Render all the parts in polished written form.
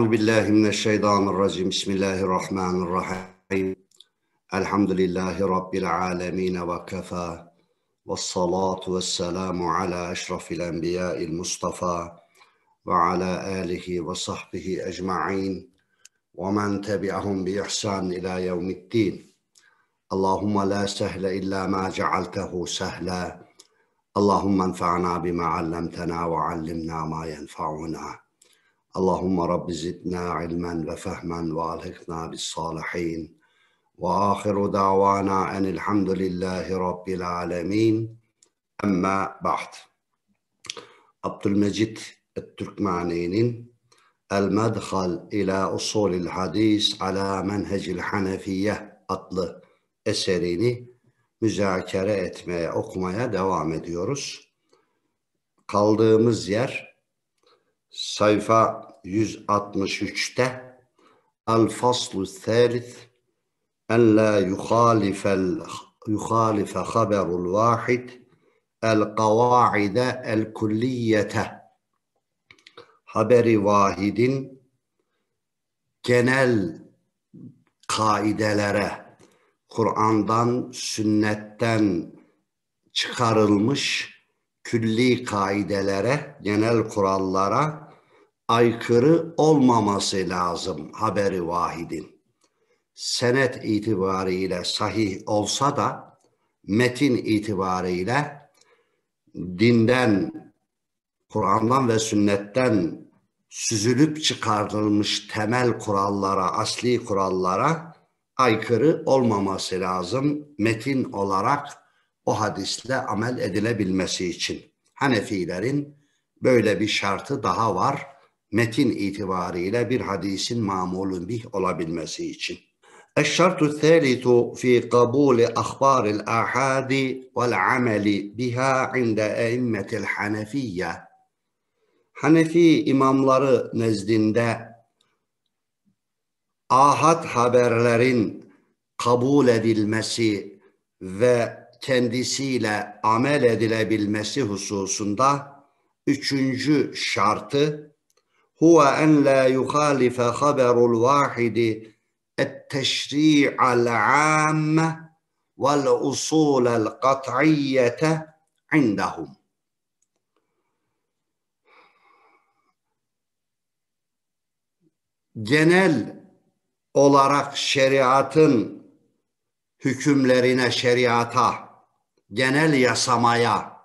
Euzubillahimineşşeytanirracim. Bismillahirrahmanirrahim. Elhamdülillahi Rabbil alemine ve kefa. Vessalatu vesselamu ala eşrafil enbiya'il mustafa ve ala alihi ve sahbihi ecma'in ve men tebi'ahum bi ihsan ila yevmiddin. Allahümme la sehle illa ma cealtehu sehla. Allahümme enfa'na bima allemtena ve allimna ma yenfa'una. Allahümme Rabbi zidna ilmen ve fehmen ve alhikna bis salihin ve ahiru davana enilhamdülillahi rabbil alemin. Amma ba'd. Abdulmecid Türkmaneyinin El Madhal ila usulil hadis ala menhecil Hanafiye adlı eserini müzakere etmeye, okumaya devam ediyoruz. Kaldığımız yer sayfa 163'te El-Faslu Thalith En la yuhalife haberul vahid El-Kavaide El-Kulliyete. Haberi vahidin genel kaidelere, Kur'an'dan, sünnetten çıkarılmış külli kaidelere, genel kurallara aykırı olmaması lazım haberi vahidin. Senet itibariyle sahih olsa da metin itibariyle dinden, Kur'an'dan ve sünnetten süzülüp çıkartılmış temel kurallara, asli kurallara aykırı olmaması lazım metin olarak. O hadisle amel edilebilmesi için Hanefilerin böyle bir şartı daha var. Metin itibariyle bir hadisin mamulun bih olabilmesi için. Eşşartu thalithu fi kabuli ahbaril ahadi vel ameli biha inde eimmetil hanefiyye. Hanefi imamları nezdinde ahad haberlerin kabul edilmesi ve kendisiyle amel edilebilmesi hususunda üçüncü şartı huve en la yuhalife haberul vahidi etteşri'al amme vel usulel kat'iyyete indahum. Genel olarak şeriatın hükümlerine, şeriata, genel yasamaya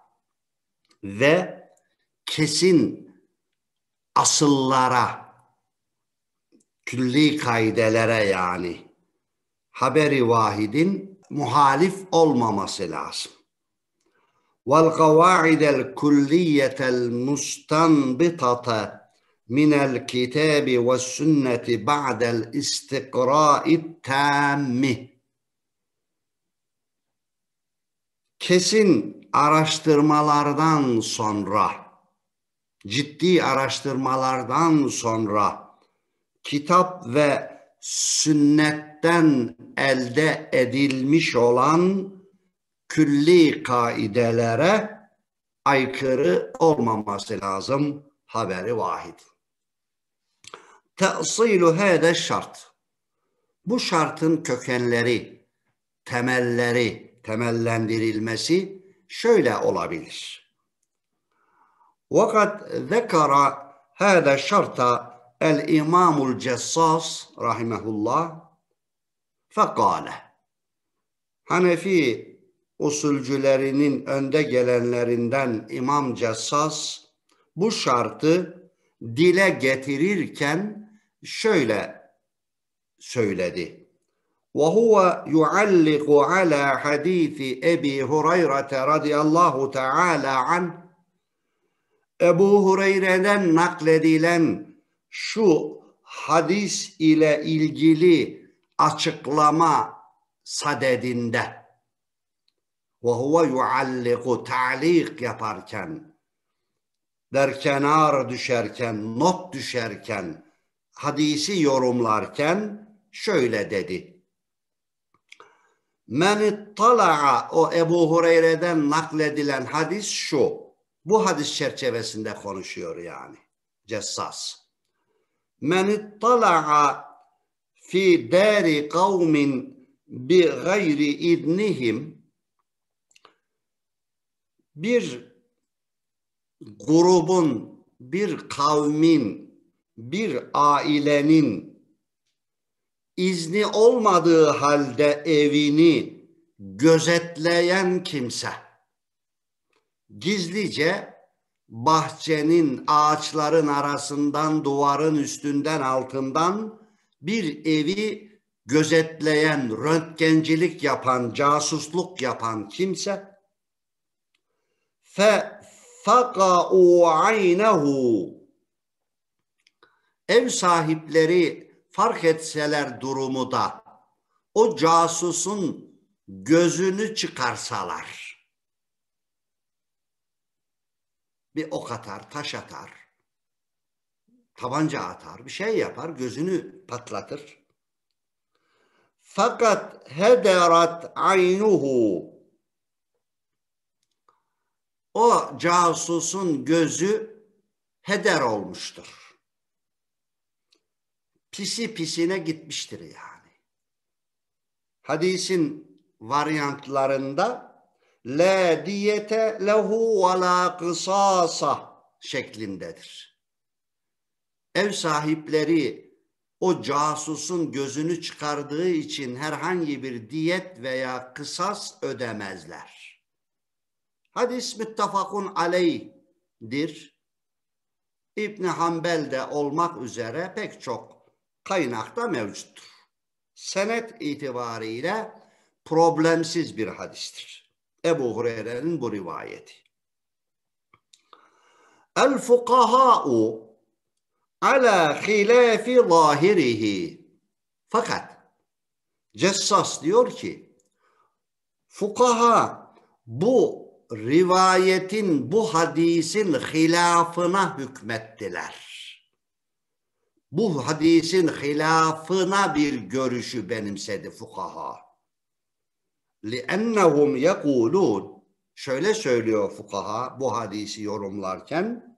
ve kesin asıllara, külli kaidelere yani haberi vahidin muhalif olmaması lazım. وَالْقَوَاعِدَ الْكُلِّيَّةَ الْمُسْتَنْبِطَةَ مِنَ الْكِتَابِ وَالسُنَّةِ بَعْدَ الْاِسْتِقْرَاءِ التَّامِّ. Kesin araştırmalardan sonra, ciddi araştırmalardan sonra kitap ve sünnetten elde edilmiş olan külli kaidelere aykırı olmaması lazım haberi vahid. Te'silu hâde şart. Bu şartın kökenleri, temelleri, temellendirilmesi şöyle olabilir. Vakat zekara hâde şarta el-imamul Cessas rahimehullah fekale. Hanefi usulcülerinin önde gelenlerinden İmam Cessas bu şartı dile getirirken şöyle söyledi. وهو يعلق على حديث أبي هريرة رضي الله تعالى عنه. Ebu Hureyre'den nakledilen şu hadis ile ilgili açıklama sadedinde وهو يعلق تعليق yaparken, derkenar düşerken, not düşerken, hadisi yorumlarken şöyle dedi. Men tala'a, o Ebu Hureyre'den nakledilen hadis şu. Bu hadis çerçevesinde konuşuyor yani Cessas. men ittala'a fi dari kavmin bi gayri idnihim, bir grubun, bir kavmin, bir ailenin izni olmadığı halde evini gözetleyen kimse, gizlice bahçenin, ağaçların arasından, duvarın üstünden, altından bir evi gözetleyen, röntgencilik yapan, casusluk yapan kimse, فَقَعُوا عَيْنَهُ, ev sahipleri fark etseler durumu da, o casusun gözünü çıkarsalar, bir ok atar, taş atar, tabanca atar, bir şey yapar, gözünü patlatır. Fakat hederat aynuhu, o casusun gözü heder olmuştur. Pisi pisine gitmiştir yani. Hadisin varyantlarında la diyete lehu ve la kısasa şeklindedir. Ev sahipleri o casusun gözünü çıkardığı için herhangi bir diyet veya kısas ödemezler. Hadis müttefakun aleyhdir. İbn Hanbel de olmak üzere pek çok kaynakta mevcuttur. Senet itibariyle problemsiz bir hadistir Ebu Hureyre'nin bu rivayeti. El fukaha'u ala hilafi zahirihi. Fakat Cessas diyor ki, fukaha bu rivayetin, bu hadisin hilafına hükmettiler. Bu hadisin hilafına bir görüşü benimsedi fukaha. لِأَنَّهُمْ يَقُولُونَ, şöyle söylüyor fukaha bu hadisi yorumlarken,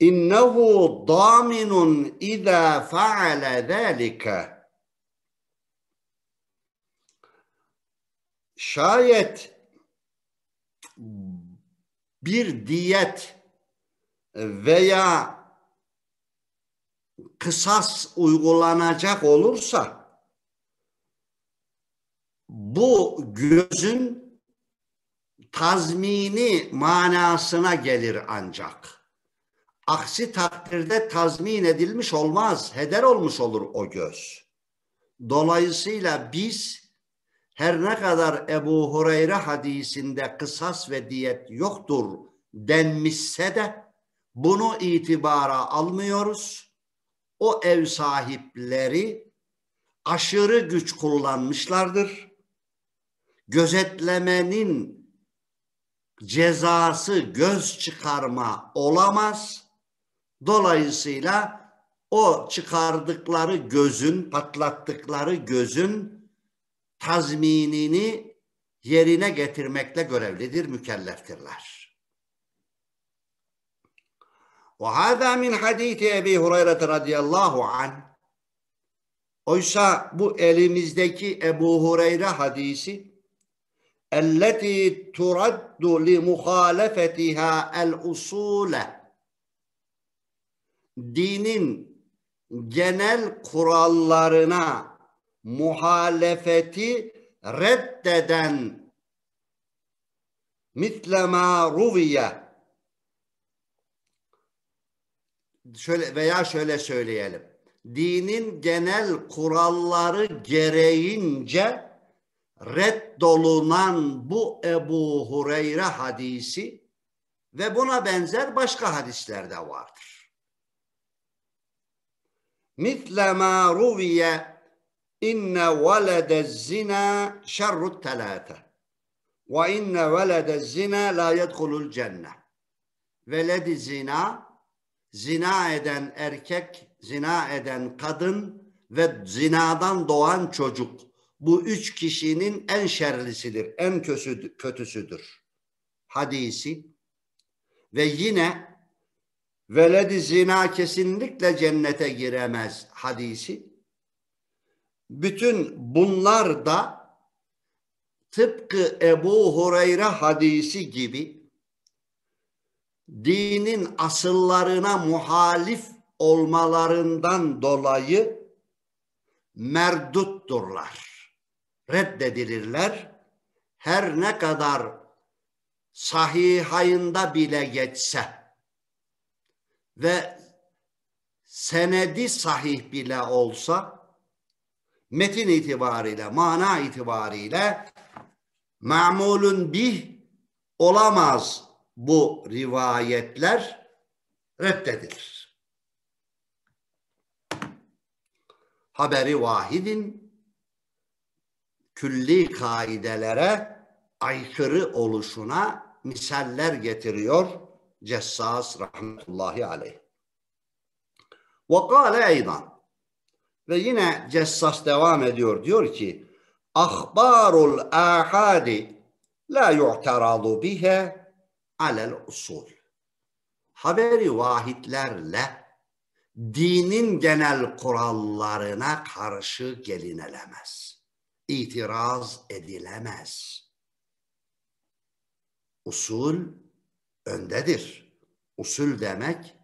اِنَّهُ ضَامِنٌ اِذَا فَعَلَ ذَٰلِكَ, şayet bir diyet veya kısas uygulanacak olursa, bu gözün tazmini manasına gelir ancak. Aksi takdirde tazmin edilmiş olmaz, heder olmuş olur o göz. Dolayısıyla biz, her ne kadar Ebu Hureyre hadisinde kısas ve diyet yoktur denmişse de bunu itibara almıyoruz. O ev sahipleri aşırı güç kullanmışlardır. Gözetlemenin cezası göz çıkarma olamaz. Dolayısıyla o çıkardıkları gözün, patlattıkları gözün tazminini yerine getirmekle görevlidir, mükelleftirler. Ve hâzâ min hadîti Ebu Hureyre radıyallahu anh. Oysa bu elimizdeki Ebu Hureyre hadisi, elleti turaddu li muhalefetihâ el usûle, dinin genel kurallarına muhalefeti reddeden, mitlema ruviye, şöyle veya şöyle söyleyelim, dinin genel kuralları gereğince reddolunan bu Ebu Hureyre hadisi ve buna benzer başka hadisler de vardır. Mitlema ruviye inne velede zina şerrut telâte ve inne velede zina la yedhulul cennet. Veledi zina, zina eden erkek, zina eden kadın ve zinadan doğan çocuk, bu üç kişinin en şerlisidir, en kötüsüdür hadisi. Ve yine veled-i zina kesinlikle cennete giremez hadisi. Bütün bunlar da tıpkı Ebu Hureyre hadisi gibi dinin asıllarına muhalif olmalarından dolayı merdutturlar, reddedilirler. Her ne kadar Sahihayında bile geçse ve senedi sahih bile olsa, metin itibariyle, mana itibariyle ma'mulun bih olamaz bu rivayetler, reddedilir. Haberi vahidin külli kaidelere aykırı oluşuna misaller getiriyor Cessas rahmetullahi aleyh. Ve kâle eydan. Ve yine Cessas devam ediyor, diyor ki: "Ahbarul ahadi la yu'teradu biha alel usul." Haberi vahitlerle dinin genel kurallarına karşı gelinemez, itiraz edilemez. Usul öndedir. Usul demek,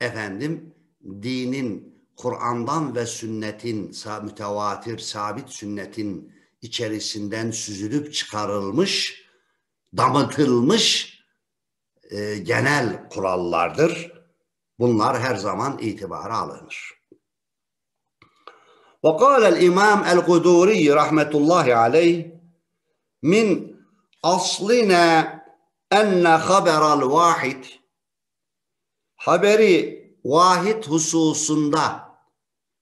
efendim, dinin, Kur'an'dan ve sünnetin, mütevatir, sabit sünnetin içerisinden süzülüp çıkarılmış, damıtılmış genel kurallardır. Bunlar her zaman itibara alınır. Ve kâlel imam el-Kudûrî rahmetullahi aleyh: min aslina enne haberal vahid, haberi vahid hususunda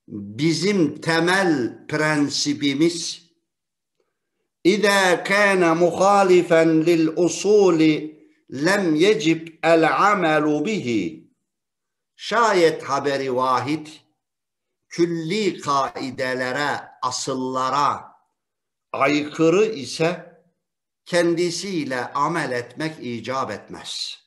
bizim temel prensibimiz, İzâ kâne muhalifen lil usûli lem yecib el amelu bihi. Şayet haberi vahid külli kaidelere, asıllara aykırı ise kendisiyle amel etmek icap etmez.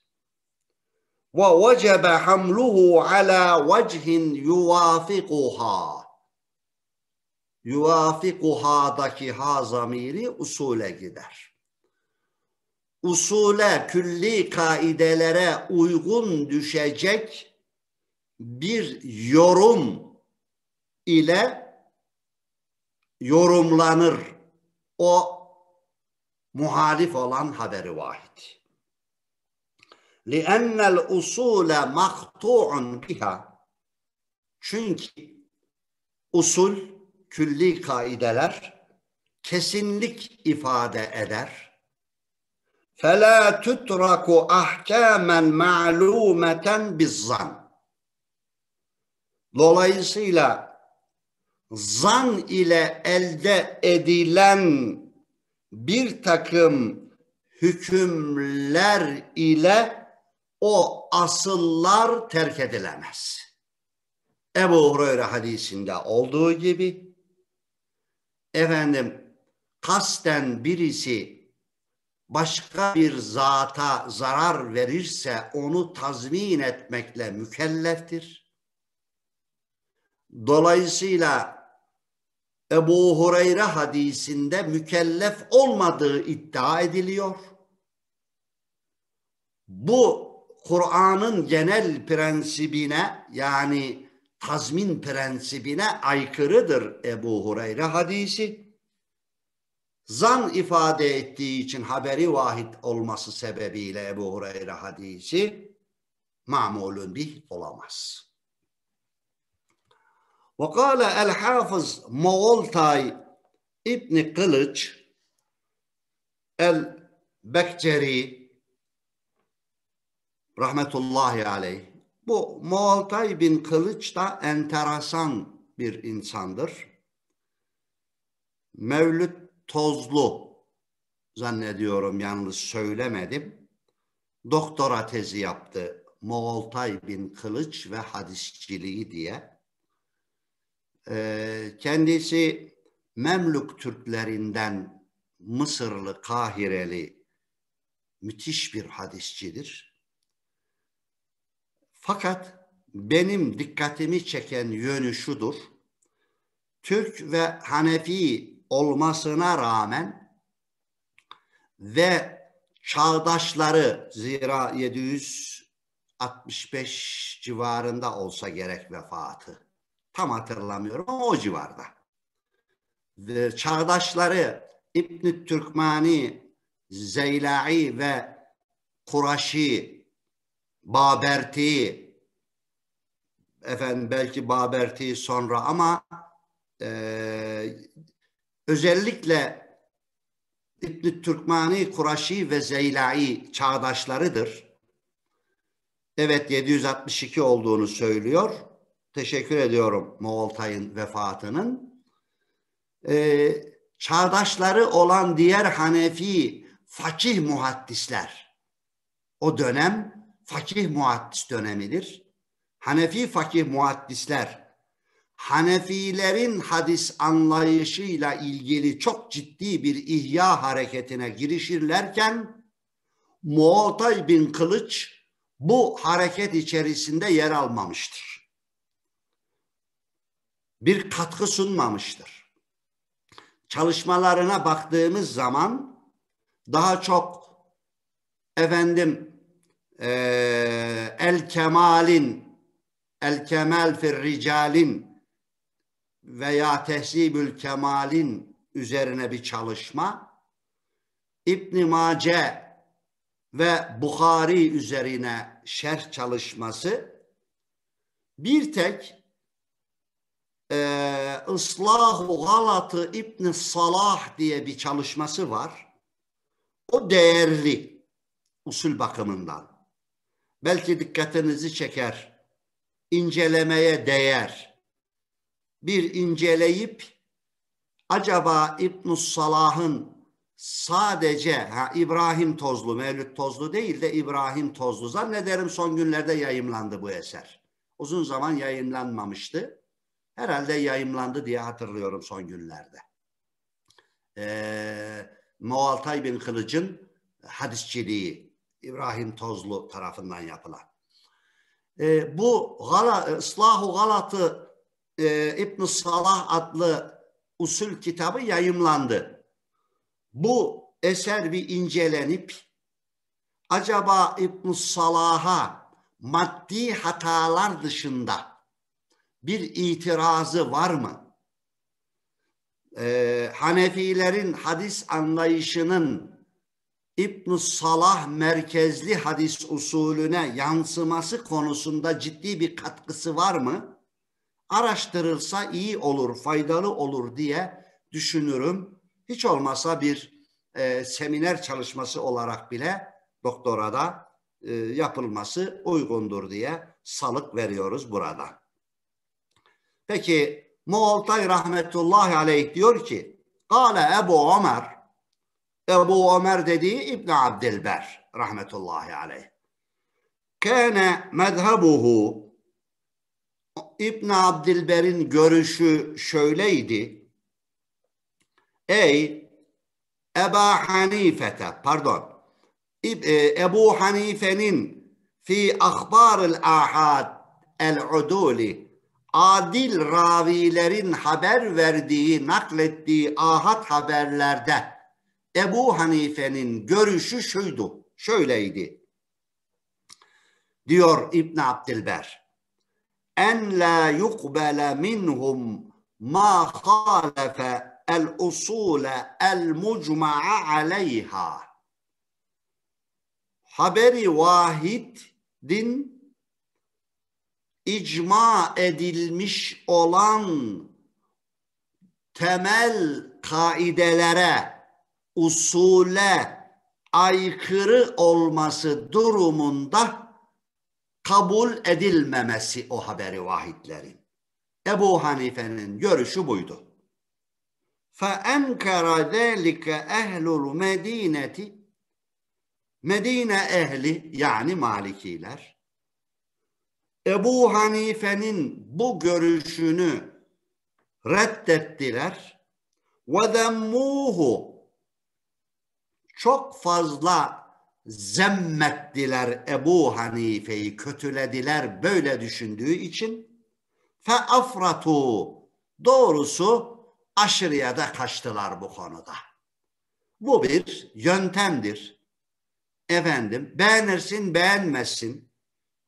Ve vecebe hamluhu ala vecihin yuvafiquha. Yuvafiquha'daki ha zamiri usule gider. Usule, külli kaidelere uygun düşecek bir yorum ile yorumlanır o muhalif olan haberi vahid. لِأَنَّ الْاُصُولَ مَخْتُعٌ بِهَا. Çünkü usul, külli kaideler kesinlik ifade eder. فَلَا تُتْرَكُ اَحْكَامًا مَعْلُومَةً بِالظَّنِ. Dolayısıyla zan ile elde edilen bir takım hükümler ile o asıllar terk edilemez. Ebu Hureyre hadisinde olduğu gibi, efendim, kasten birisi başka bir zata zarar verirse onu tazmin etmekle mükelleftir. Dolayısıyla Ebu Hureyre hadisinde mükellef olmadığı iddia ediliyor. Bu Kur'an'ın genel prensibine, yani tazmin prensibine aykırıdır Ebu Hureyre hadisi. Zan ifade ettiği için haberi vahid olması sebebiyle Ebu Hureyre hadisi ma'mulun bih olamaz. Ve kâle el-Hafız Moğoltay İbni Kılıç el-Bekceri rahmetullahi aleyh. Bu Moğoltay bin Kılıç da enteresan bir insandır. Mevlüt Tozlu, zannediyorum yanlış söylemedim, doktora tezi yaptı Moğoltay bin Kılıç ve hadisçiliği diye. Kendisi Memlük Türklerinden Mısırlı, Kahireli müthiş bir hadisçidir. Fakat benim dikkatimi çeken yönü şudur. Türk ve Hanefi olmasına rağmen ve çağdaşları, zira 765 civarında olsa gerek vefatı, tam hatırlamıyorum ama o civarda. Ve çağdaşları İbn Türkmani, Zeyla'i ve Kuraşi, Baberti, efendim belki Baberti sonra ama özellikle İbn Türkmani, Kuraşi ve Zeyla'i çağdaşlarıdır. Evet, 762 olduğunu söylüyor. Teşekkür ediyorum Moğoltay'ın vefatının. Çağdaşları olan diğer Hanefi fakih muhaddisler. O dönem fakih muhaddis dönemidir. Hanefi fakih muhaddisler Hanefilerin hadis anlayışıyla ilgili çok ciddi bir ihya hareketine girişirlerken Muğtay bin Kılıç bu hareket içerisinde yer almamıştır. Bir katkı sunmamıştır. Çalışmalarına baktığımız zaman daha çok efendim El Kemal fir Rical'in veya Tehzibül Kemal'in üzerine bir çalışma, İbn Mace ve Buhari üzerine şerh çalışması, bir tek Islahu Galatı İbn Salah diye bir çalışması var. O değerli usul bakımından. Belki dikkatinizi çeker, incelemeye değer. Bir inceleyip acaba İbn-i Salah'ın sadece İbrahim Tozlu, Mevlüt Tozlu değil de İbrahim Tozlu, zannederim son günlerde yayımlandı bu eser. Uzun zaman yayımlanmamıştı. Herhalde yayımlandı diye hatırlıyorum son günlerde. Moğoltay bin Kılıç'ın hadisçiliği İbrahim Tozlu tarafından yapılan. Bu Islahu Galatı İbn Salah adlı usul kitabı yayımlandı. Bu eser bir incelenip acaba İbn Salah'a maddi hatalar dışında bir itirazı var mı? Hanefilerin hadis anlayışının İbn Salah merkezli hadis usulüne yansıması konusunda ciddi bir katkısı var mı? Araştırılsa iyi olur, faydalı olur diye düşünürüm. Hiç olmasa bir seminer çalışması olarak bile doktorada yapılması uygundur diye salık veriyoruz burada. Peki Moğoltay rahmetullahi aleyh diyor ki Kale Ebu Ömer, Ebu Ömer dediği İbn Abdilber rahmetullahi aleyh. Kâne medhebuhu, İbn Abdilber'in görüşü şöyleydi. Ey Ebu Hanifete, pardon, Ebu Hanife'nin fi ahbaril ahad el-uduli, adil ravilerin haber verdiği, naklettiği ahad haberlerde Ebu Hanife'nin görüşü şuydu, şöyleydi. Diyor İbn Abdilber. En la yuqbala minhum ma khalafa al-usula al-mujma'a alayha. Haberi vahidin icma edilmiş olan temel kaidelere, usule aykırı olması durumunda kabul edilmemesi o haberi vahidlerin. Ebu Hanife'nin görüşü buydu. فَاَنْكَرَ ذَٰلِكَ اَهْلُ الْمَد۪ينَةِ Medine ehli yani Malikiler Ebu Hanife'nin bu görüşünü reddettiler. وَذَمُّوهُ Çok fazla zemmettiler Ebu Hanife'yi, kötülediler böyle düşündüğü için. Fe afratu, doğrusu aşırıya da kaçtılar bu konuda. Bu bir yöntemdir. Efendim, beğenirsin beğenmezsin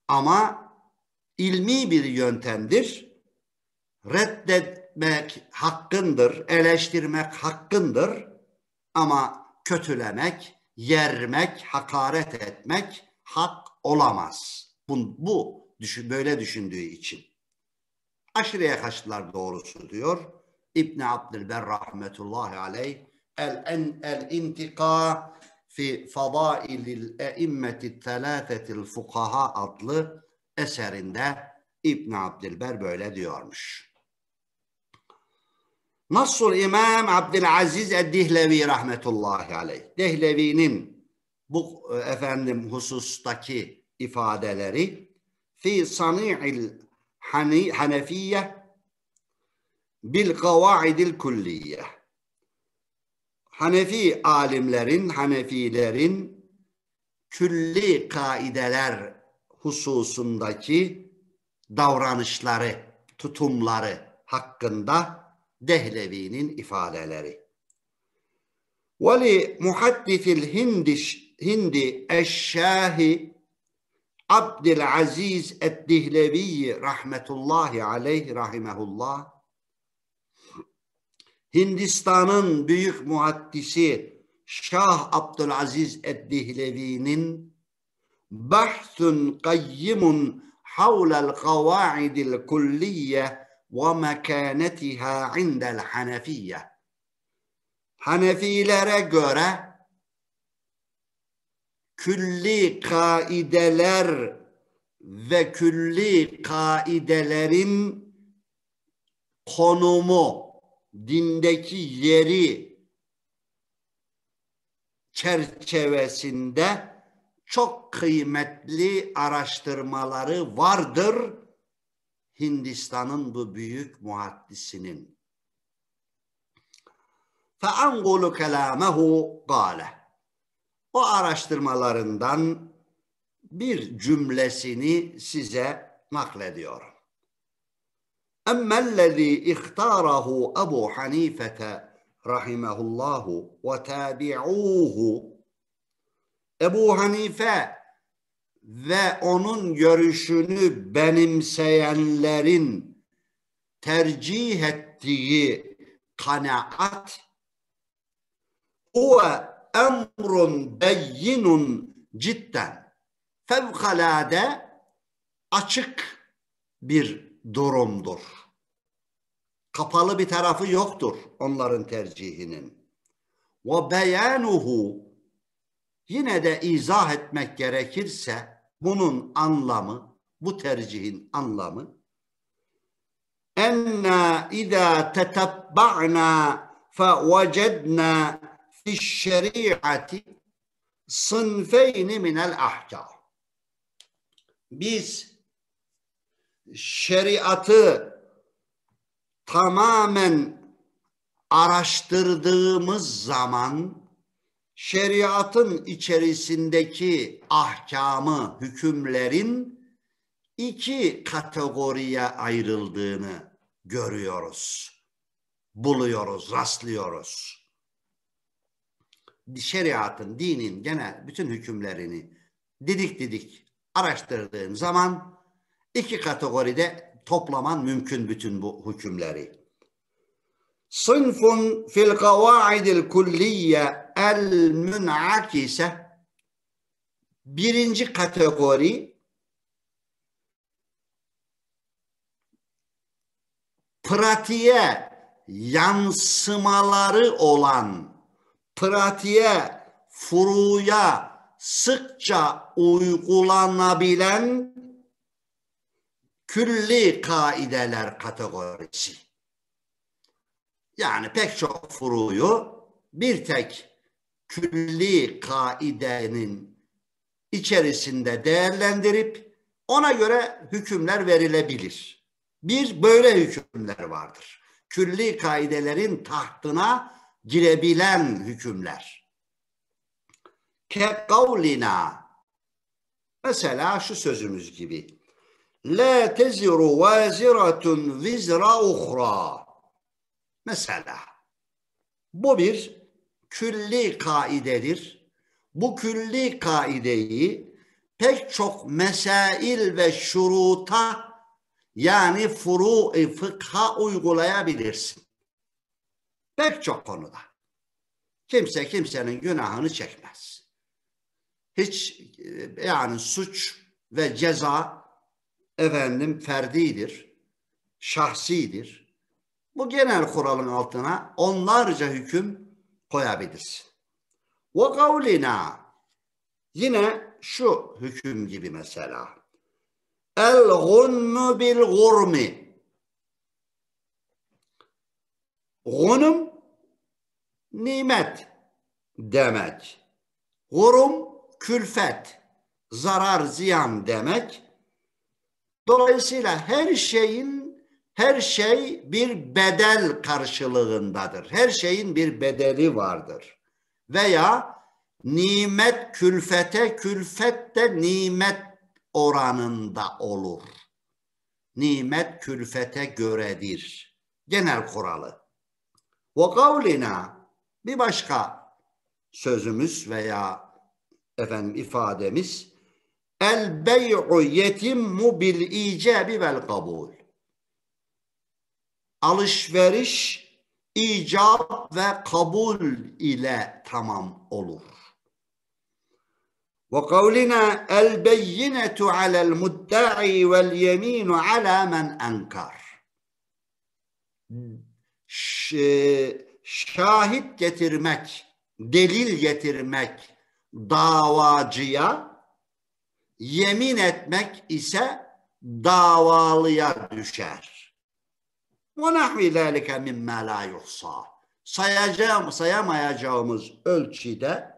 ama ilmi bir yöntemdir. Reddetmek hakkındır, eleştirmek hakkındır ama kötülemek, yermek, hakaret etmek hak olamaz. Bu böyle düşündüğü için. Aşırıya kaçtılar doğrusu diyor İbn Abdilber rahmetullahi aleyh. El-İntika fi Fadailil E'immeti Telâfetil Fukaha adlı eserinde İbn Abdilber böyle diyormuş. Nassul İmam Abdülaziz Dehlevi rahmetullahi aleyh. Dehlevi'nin bu efendim husustaki ifadeleri fi Sani'il Hanefiye bil Kavaidil Kulliye. Hanefi alimlerin, Hanefilerin külli kaideler hususundaki davranışları, tutumları hakkında Dehlevi'nin ifadeleri. Veli muhaddifil hindi eşşahi Abdülaziz Dehlevi rahmetullahi aleyh rahimehullah. Hindistan'ın büyük muhaddisi Şah Abdülaziz Dehlevi'nin Bahsun Qayyimun Havlel Kavaidil Kulliye ve mekanetiha indel Hanefiyye. Hanefilere göre külli kaideler ve külli kaidelerin konumu, dindeki yeri çerçevesinde çok kıymetli araştırmaları vardır Hindistan'ın bu büyük muhaddisinin. فَاَنْقُلُ كَلَامَهُ قَالَ. O araştırmalarından bir cümlesini size naklediyorum. اَمَّا الَّذ۪ي اِخْتَارَهُ أَبُوْ حَن۪يفَةَ رَحِمَهُ اللّٰهُ وَتَابِعُوهُ. Ebu Hanife ve onun görüşünü benimseyenlerin tercih ettiği kanaat huve emrun beyinun cidden, fevkalade açık bir durumdur. Kapalı bir tarafı yoktur onların tercihinin. Ve beyanuhu, yine de izah etmek gerekirse bunun anlamı, bu tercihin anlamı enna idâ tetebba'nâ fevecednâ fişşeri'ati sınfeyni minel ahkâm. Biz şeriatı tamamen araştırdığımız zaman şeriatın içerisindeki ahkamı, hükümlerin iki kategoriye ayrıldığını görüyoruz, buluyoruz, rastlıyoruz. Şeriatın, dinin genel bütün hükümlerini didik didik araştırdığın zaman iki kategoride toplaman mümkün bütün bu hükümleri. Sınfun fil kavaidil kulliye el münakise. Birinci kategori pratiğe yansımaları olan, pratiğe, furuya sıkça uygulanabilen külli kaideler kategorisi. Yani pek çok furuyu bir tek külli kaidenin içerisinde değerlendirip ona göre hükümler verilebilir. Bir böyle hükümler vardır. Külli kaidelerin tahtına girebilen hükümler. kekavlina. Mesela şu sözümüz gibi. La teziru vaziratun vizra uhra. Mesela. Bu bir külli kaidedir. Bu külli kaideyi pek çok mesail ve şuruta yani furu-i fıkha uygulayabilirsin. Pek çok konuda. Kimse kimsenin günahını çekmez. Hiç yani suç ve ceza efendim ferdidir, şahsidir. Bu genel kuralın altına onlarca hüküm koyabilirsin. Ve kavlina yine şu hüküm gibi mesela. El gunmu bil gurmi. Gunum nimet demek. Gurum külfet, zarar, ziyan demek. Dolayısıyla her şey bir bedel karşılığındadır. Her şeyin bir bedeli vardır. Veya nimet külfete, külfet de nimet oranında olur. Nimet külfete göredir. Genel kuralı. Ve kavlina bir başka sözümüz veya efendim ifademiz el bey'u yetimmu bil icabi vel kabul. Alışveriş icab ve kabul ile tamam olur. Ve kavlina el beyinetu alel mudda'i vel yeminu ala men enkar. Şahit getirmek, delil getirmek davacıya, yemin etmek ise davalıya düşer. وَنَحْوِ ذَٰلِكَ مِمَّا لَا يُحْصَى sayamayacağımız ölçüde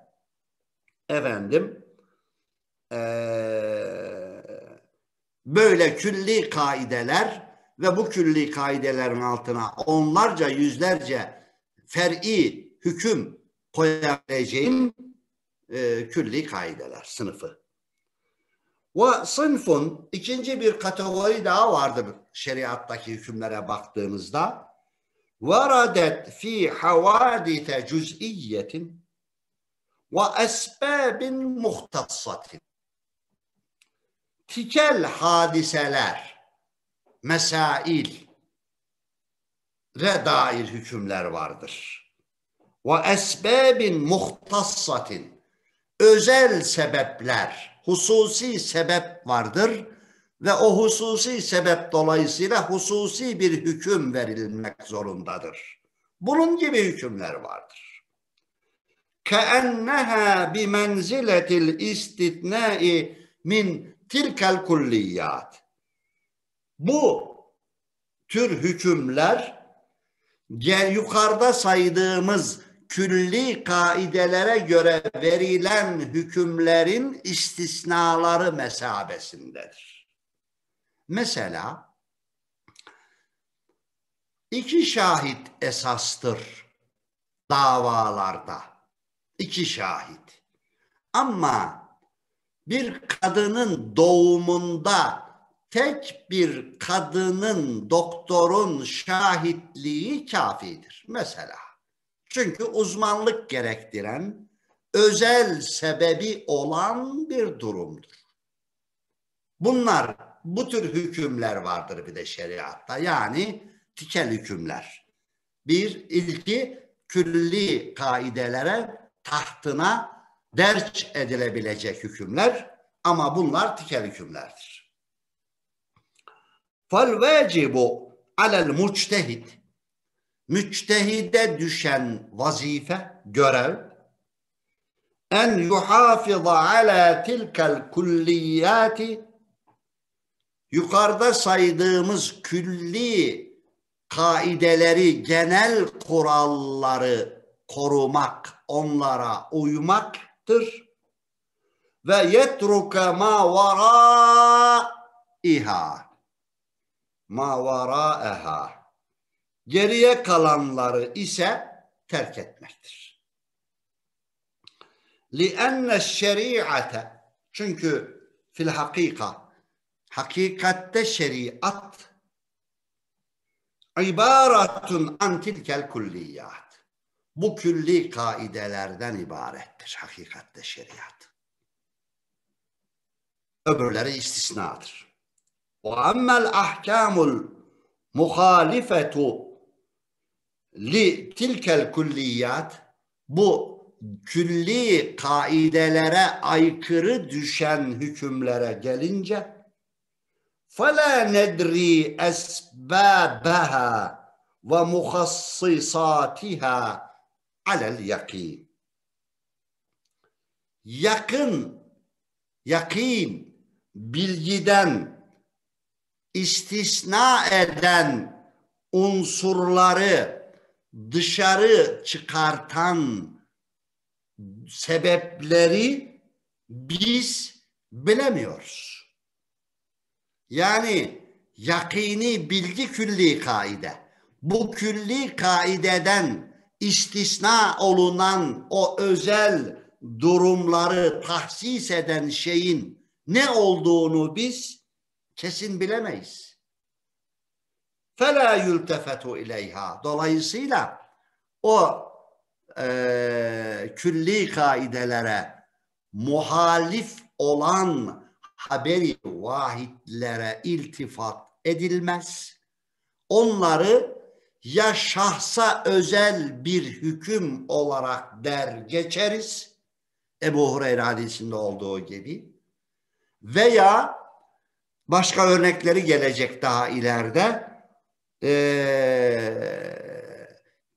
efendim böyle külli kaideler ve bu külli kaidelerin altına onlarca yüzlerce fer'i hüküm koyabileceğim külli kaideler sınıfı. Ve sınıfın ikinci bir kategori daha vardır şeriattaki hükümlere baktığımızda. Varadet fi havadite cüz'iyyetin ve esbabin muhtassatin. Tikel hadiseler, mesail ve dair hükümler vardır. Ve esbabin muhtassatin. Özel sebepler, hususi sebep vardır ve o hususi sebep dolayısıyla hususi bir hüküm verilmek zorundadır. Bunun gibi hükümler vardır. Ke'enneha bi menziletil istitnai min tilkel kulliyat. Bu tür hükümler yukarıda saydığımız külli kaidelere göre verilen hükümlerin istisnaları mesabesindedir. Mesela iki şahit esastır davalarda. İki şahit. Ama bir kadının doğumunda tek bir kadının, doktorun şahitliği kafidir. Mesela. Çünkü uzmanlık gerektiren, özel sebebi olan bir durumdur. Bunlar, bu tür hükümler vardır bir de şeriatta. Yani tikel hükümler. Bir, ilki külli kaidelere, tahtına derç edilebilecek hükümler. Ama bunlar tikel hükümlerdir. فَالْوَاجِبُ عَلَى الْمُجْتَهِدِ müçtehide düşen vazife, görev en yuhafiza ala tilkel kulliyati yukarıda saydığımız külli kaideleri, genel kuralları korumak, onlara uymaktır ve yetruka ma varaiha geriye kalanları ise terk etmektir. لِأَنَّ الشَّرِيعَةَ Çünkü fil hakika, hakikatte şeriat ibaratun an tilkel kulliyat. Bu külli kaidelerden ibarettir hakikatte şeriat. Öbürleri istisnadır. وَأَمَّا الْأَحْكَامُ الْمُخَالِفَةُ لِتِلْكَ الْكُلِّيَّاتِ Bu külli kaidelere aykırı düşen hükümlere gelince فَلَا نَدْرِي أَسْبَابَهَا وَمُخَصِّصَاتِهَا عَلَى الْيَقِينِ Yakın, yakin, bilgiden İstisna eden unsurları dışarı çıkartan sebepleri biz bilemiyoruz. Yani yakini bilgi külli kaide. Bu külli kaideden istisna olunan o özel durumları tahsis eden şeyin ne olduğunu biz kesin bilemeyiz. فَلَا يُلْتَفَتُ اِلَيْهَا Dolayısıyla o külli kaidelere muhalif olan haberi vahidlere iltifat edilmez. Onları ya şahsa özel bir hüküm olarak der geçeriz, Ebu Hureyre hadisinde olduğu gibi, veya başka örnekleri gelecek daha ileride.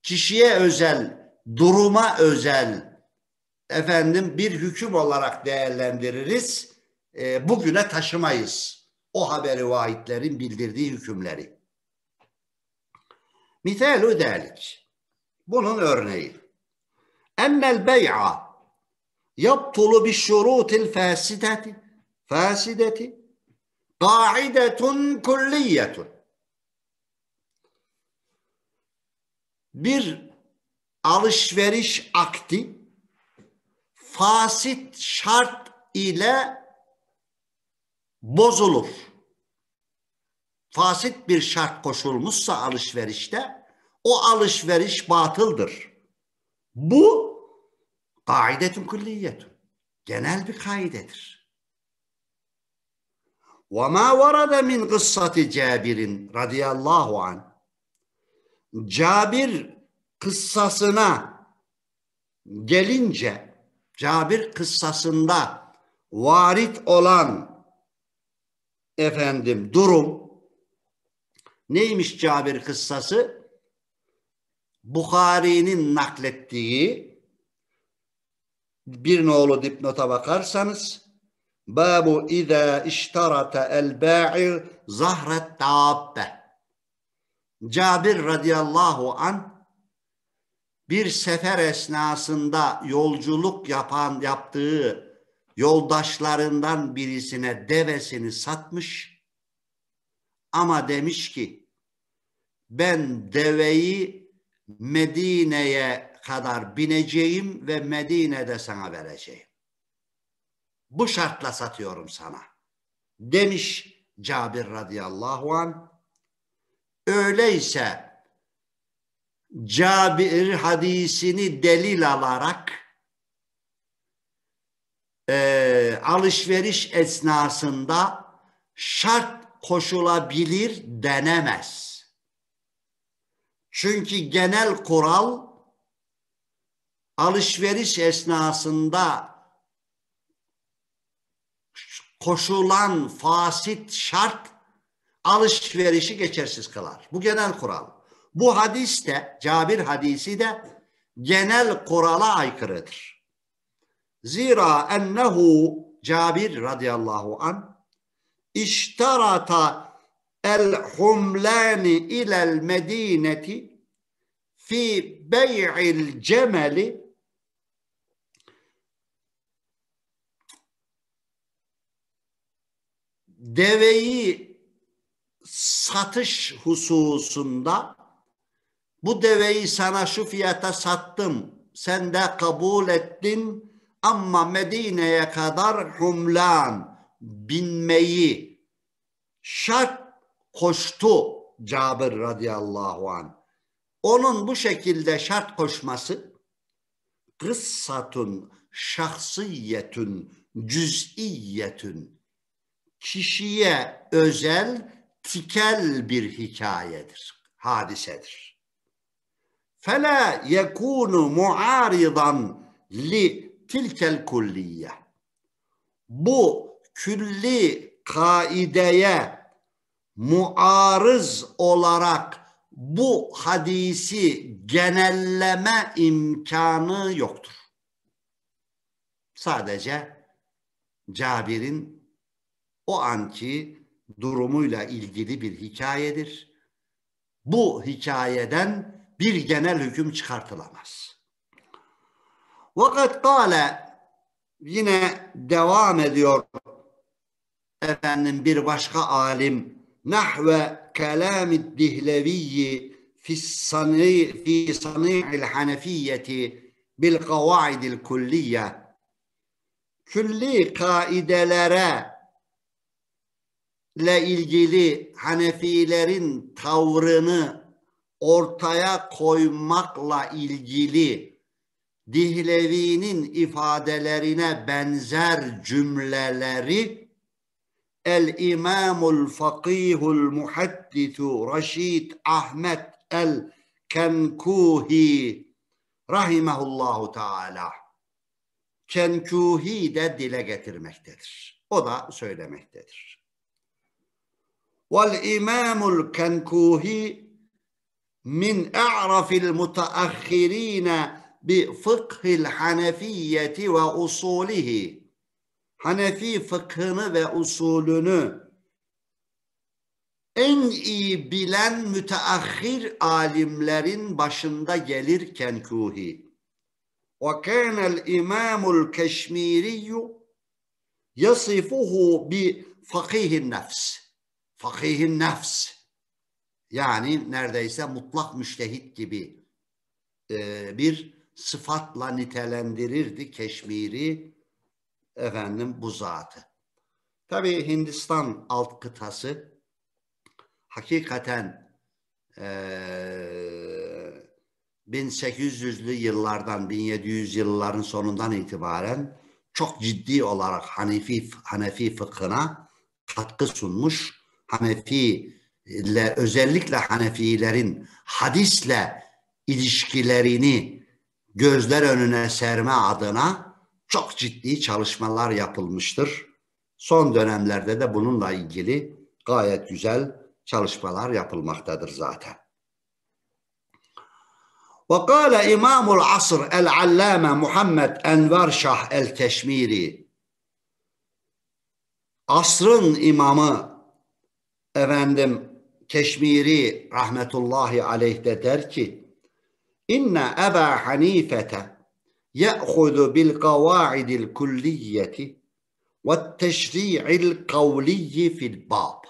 Kişiye özel, duruma özel bir hüküm olarak değerlendiririz. Bugüne taşımayız. O haberi vahitlerin bildirdiği hükümleri. Misal-ü delik. Bunun örneği. Ennel bey'a yaptulu bi şurutil fasideti Kaidetun kulliyetun. Bir alışveriş akdi fasit şart ile bozulur. Fasit bir şart koşulmuşsa alışverişte o alışveriş batıldır. Bu kaidetun kulliyetun. Genel bir kaidedir. وَمَا وَرَدَ مِنْ قِصَّةِ جَابِرٍ رَضِيَ اللّٰهُ عَنْهُ Cabir kıssasına gelince, Cabir kıssasında varit olan durum, neymiş Cabir kıssası? Buhari'nin naklettiği, bir nolu dipnota bakarsanız, Babu iza iştarata el bâ'ir zahret taabbe. Cabir radıyallahu anh bir sefer esnasında yolculuk yaptığı yoldaşlarından birisine devesini satmış ama demiş ki ben deveyi Medine'ye kadar bineceğim ve Medine'de sana vereceğim. Bu şartla satıyorum sana. Demiş Cabir radıyallahu anh. Öyleyse Cabir hadisini delil alarak alışveriş esnasında şart koşulabilir denemez. Çünkü genel kural alışveriş esnasında koşulan fasit şart alışverişi geçersiz kılar. Bu genel kural. Bu hadis de, Cabir hadisi de genel kurala aykırıdır. Zira ennehu Cabir radıyallahu an iştarata el humlani ilel medineti fi bey'il cemeli deveyi satış hususunda bu deveyi sana şu fiyata sattım sen de kabul ettin Ama Medine'ye kadar humlan, binmeyi şart koştu Cabir radıyallahu anh. Onun bu şekilde şart koşması kıssatun, şahsiyetün, cüz'iyyetün, kişiye özel, tikel bir hikayedir, hadisedir. Fela yekunu muaridan li tilkel kulliye. Bu külli kaideye muarız olarak bu hadisi genelleme imkanı yoktur. Sadece Cabir'in o anki durumuyla ilgili bir hikayedir. Bu hikayeden bir genel hüküm çıkartılamaz. Vakat kâle, yine devam ediyor efendim bir başka alim, nahve kelamid Dehlevi fi sani'il hanefiyeti bil kavaidil kulliye. Külli kaidelere ile ilgili Hanefilerin tavrını ortaya koymakla ilgili Dihlevi'nin ifadelerine benzer cümleleri El-İmamul Fakihul Muhaddisu Reşit Ahmet El-Kenkuhi rahimehullahu teala Kenkuhi de dile getirmektedir. O da söylemektedir. وَالْاِمَامُ الْكَنْكُوهِ مِنْ اَعْرَفِ الْمُتَأَخِّر۪ينَ بِفِقْهِ الْحَنَف۪يَّةِ وَاُصُولِهِ Hanefi fıkhını ve usulünü en iyi bilen müteahhir alimlerin başında gelir Kenkuhi. وَكَانَ الْاِمَامُ الْكَشْمِيرِيُّ يَصِفُهُ بِفَقِهِ النَّفْسِ Fakih-i nefs, yani neredeyse mutlak müştehit gibi bir sıfatla nitelendirirdi Keşmiri efendim bu zatı. Tabi Hindistan alt kıtası hakikaten 1800'lü yıllardan 1700 yılların sonundan itibaren çok ciddi olarak Hanefi fıkhına katkı sunmuş. Hanefiler, özellikle Hanefilerin hadisle ilişkilerini gözler önüne serme adına çok ciddi çalışmalar yapılmıştır. Son dönemlerde de bununla ilgili gayet güzel çalışmalar yapılmaktadır zaten. Ve kâle İmamul Asr el-Allâme Muhammed Enver Şah el-Keşmiri. Asrın imamı efendim Keşmiri rahmetullahi aleyh de der ki inne Ebu Hanifete ye'hudu bil kavaidil kulliyeti ve teşri'il kavliyi fil bab.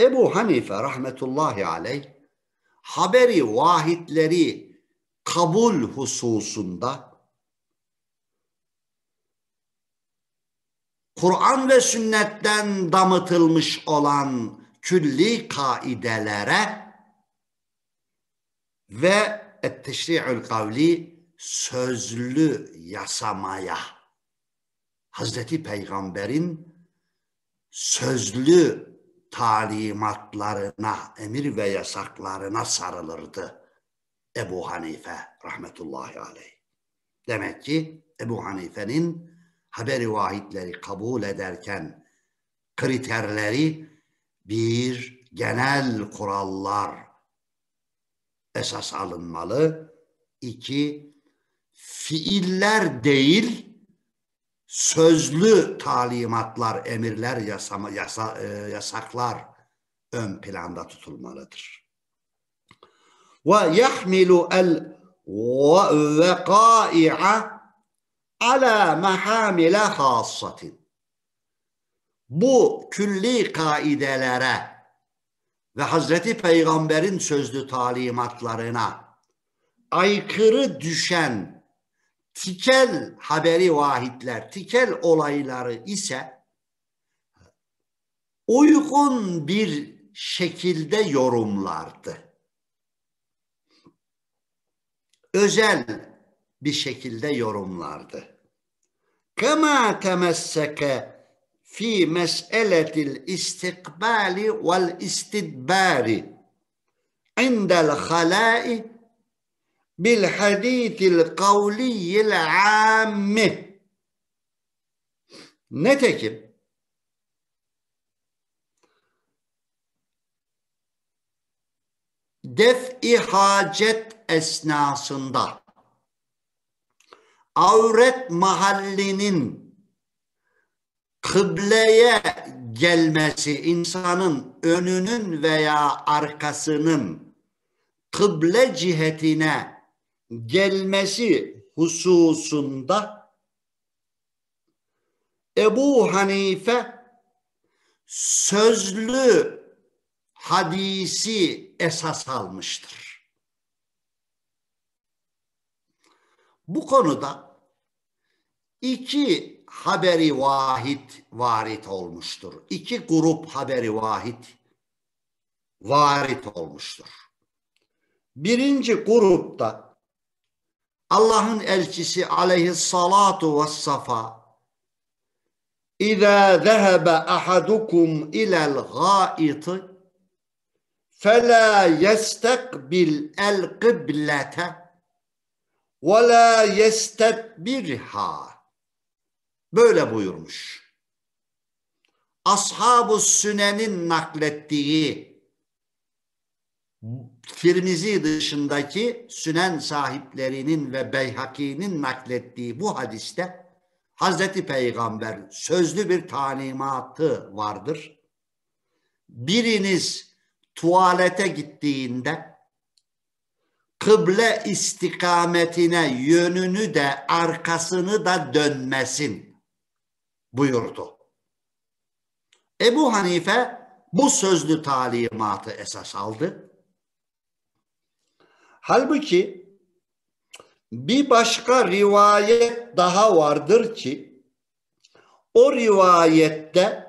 Ebu Hanife rahmetullahi aleyh haberi vahitleri kabul hususunda Kur'an ve sünnetten damıtılmış olan külli kaidelere ve etteşri'ül kavli sözlü yasamaya, Hazreti Peygamber'in sözlü talimatlarına, emir ve yasaklarına sarılırdı Ebu Hanife rahmetullahi aleyh. Demek ki Ebu Hanife'nin haber-i vahidleri kabul ederken kriterleri bir genel kurallar esas alınmalı. İki, fiiller değil sözlü talimatlar, emirler, yasaklar ön planda tutulmalıdır. Ve yahmilu el vakai'a ala mehamile hassatin. Bu külli kaidelere ve Hazreti Peygamber'in sözlü talimatlarına aykırı düşen tikel haberi vahidler, tikel olayları ise uygun bir şekilde yorumlardı. Özel bir şekilde yorumlardı. Kema temesseke fi mes'eletil istikbali vel istidbari indel halâi bil hadîtil kavliyyil âmmi. Netekim def-i hacet esnasında avret mahallinin kıbleye gelmesi, insanın önünün veya arkasının kıble cihetine gelmesi hususunda Ebu Hanife sözlü hadisi esas almıştır. Bu konuda iki haberi vahid varit olmuştur. İki grup haberi vahid varit olmuştur. Birinci grupta Allah'ın elçisi aleyhissalatu vessefa اِذَا ذَهَبَ أَحَدُكُمْ اِلَى الْغَائِطِ فَلَا يَسْتَقْبِلْ الْقِبْلَةَ وَلَا يَسْتَدْبِرْهَا. Böyle buyurmuş. Ashab-ı Sünen'in naklettiği, Tirmizi dışındaki Sünen sahiplerinin ve Beyhaki'nin naklettiği bu hadiste Hazreti Peygamber sözlü bir talimatı vardır. Biriniz tuvalete gittiğinde kıble istikametine yönünü de arkasını da dönmesin buyurdu. Ebu Hanife bu sözlü talimatı esas aldı. Halbuki bir başka rivayet daha vardır ki o rivayette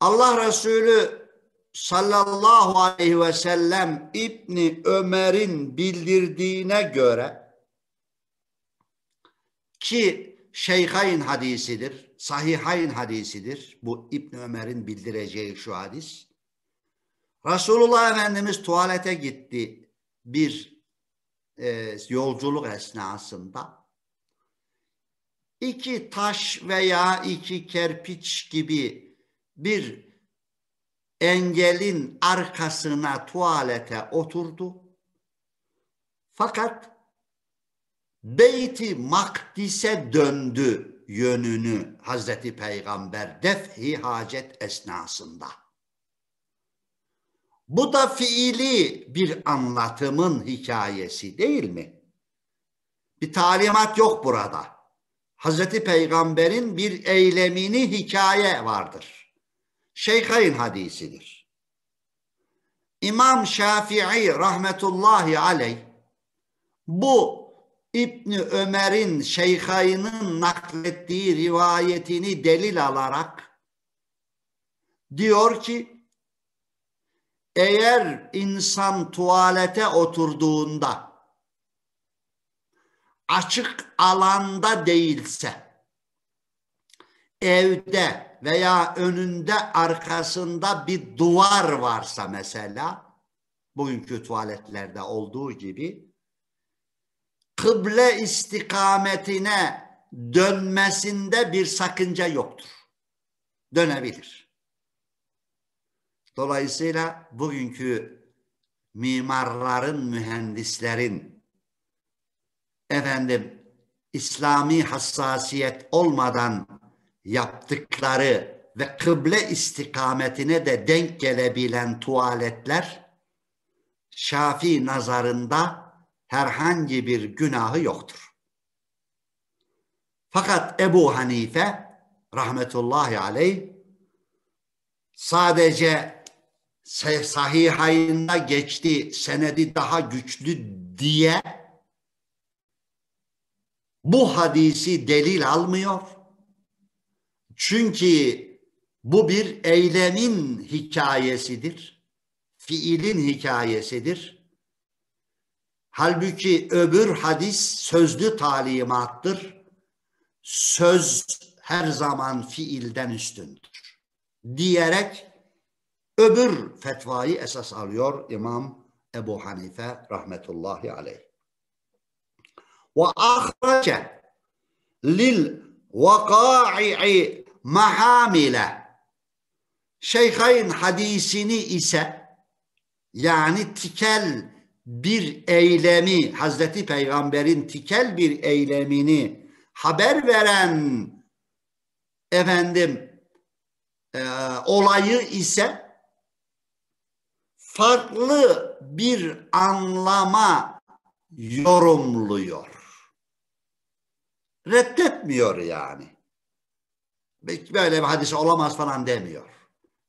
Allah Resulü sallallahu aleyhi ve sellem İbni Ömer'in bildirdiğine göre, ki Şeyhayn hadisidir, Sahihayn hadisidir. Bu İbni Ömer'in bildireceği şu hadis. Resulullah Efendimiz tuvalete gitti bir yolculuk esnasında. İki taş veya iki kerpiç gibi bir engelin arkasına tuvalete oturdu. Fakat Beyt-i Makdis'e döndü yönünü Hazreti Peygamber def-i hacet esnasında. Bu da fiili bir anlatımın hikayesi değil mi? Bir talimat yok burada. Hazreti Peygamber'in bir eylemini hikaye vardır. Şeyhayn hadisidir. İmam Şafii rahmetullahi aleyh bu İbni Ömer'in Şeyhayn'ın naklettiği rivayetini delil alarak diyor ki eğer insan tuvalete oturduğunda açık alanda değilse, evde veya önünde arkasında bir duvar varsa, mesela bugünkü tuvaletlerde olduğu gibi kıble istikametine dönmesinde bir sakınca yoktur. Dönebilir. Dolayısıyla bugünkü mimarların, mühendislerin İslami hassasiyet olmadan yaptıkları ve kıble istikametine de denk gelebilen tuvaletler Şafii nazarında herhangi bir günahı yoktur. Fakat Ebu Hanife rahmetullahi aleyh sadece Sahihayn'da geçti, senedi daha güçlü diye bu hadisi delil almıyor. Çünkü bu bir eylemin hikayesidir. Fiilin hikayesidir. Halbuki öbür hadis sözlü talimattır. Söz her zaman fiilden üstündür diyerek öbür fetvayı esas alıyor İmam Ebu Hanife rahmetullahi aleyh. Ve ahrace lil vakâ'i mahamile. Şeyhayn hadisini ise, yani tikel bir eylemi, Hazreti Peygamber'in tikel bir eylemini haber veren olayı ise farklı bir anlama yorumluyor. Reddetmiyor yani. Böyle bir hadis olamaz falan demiyor.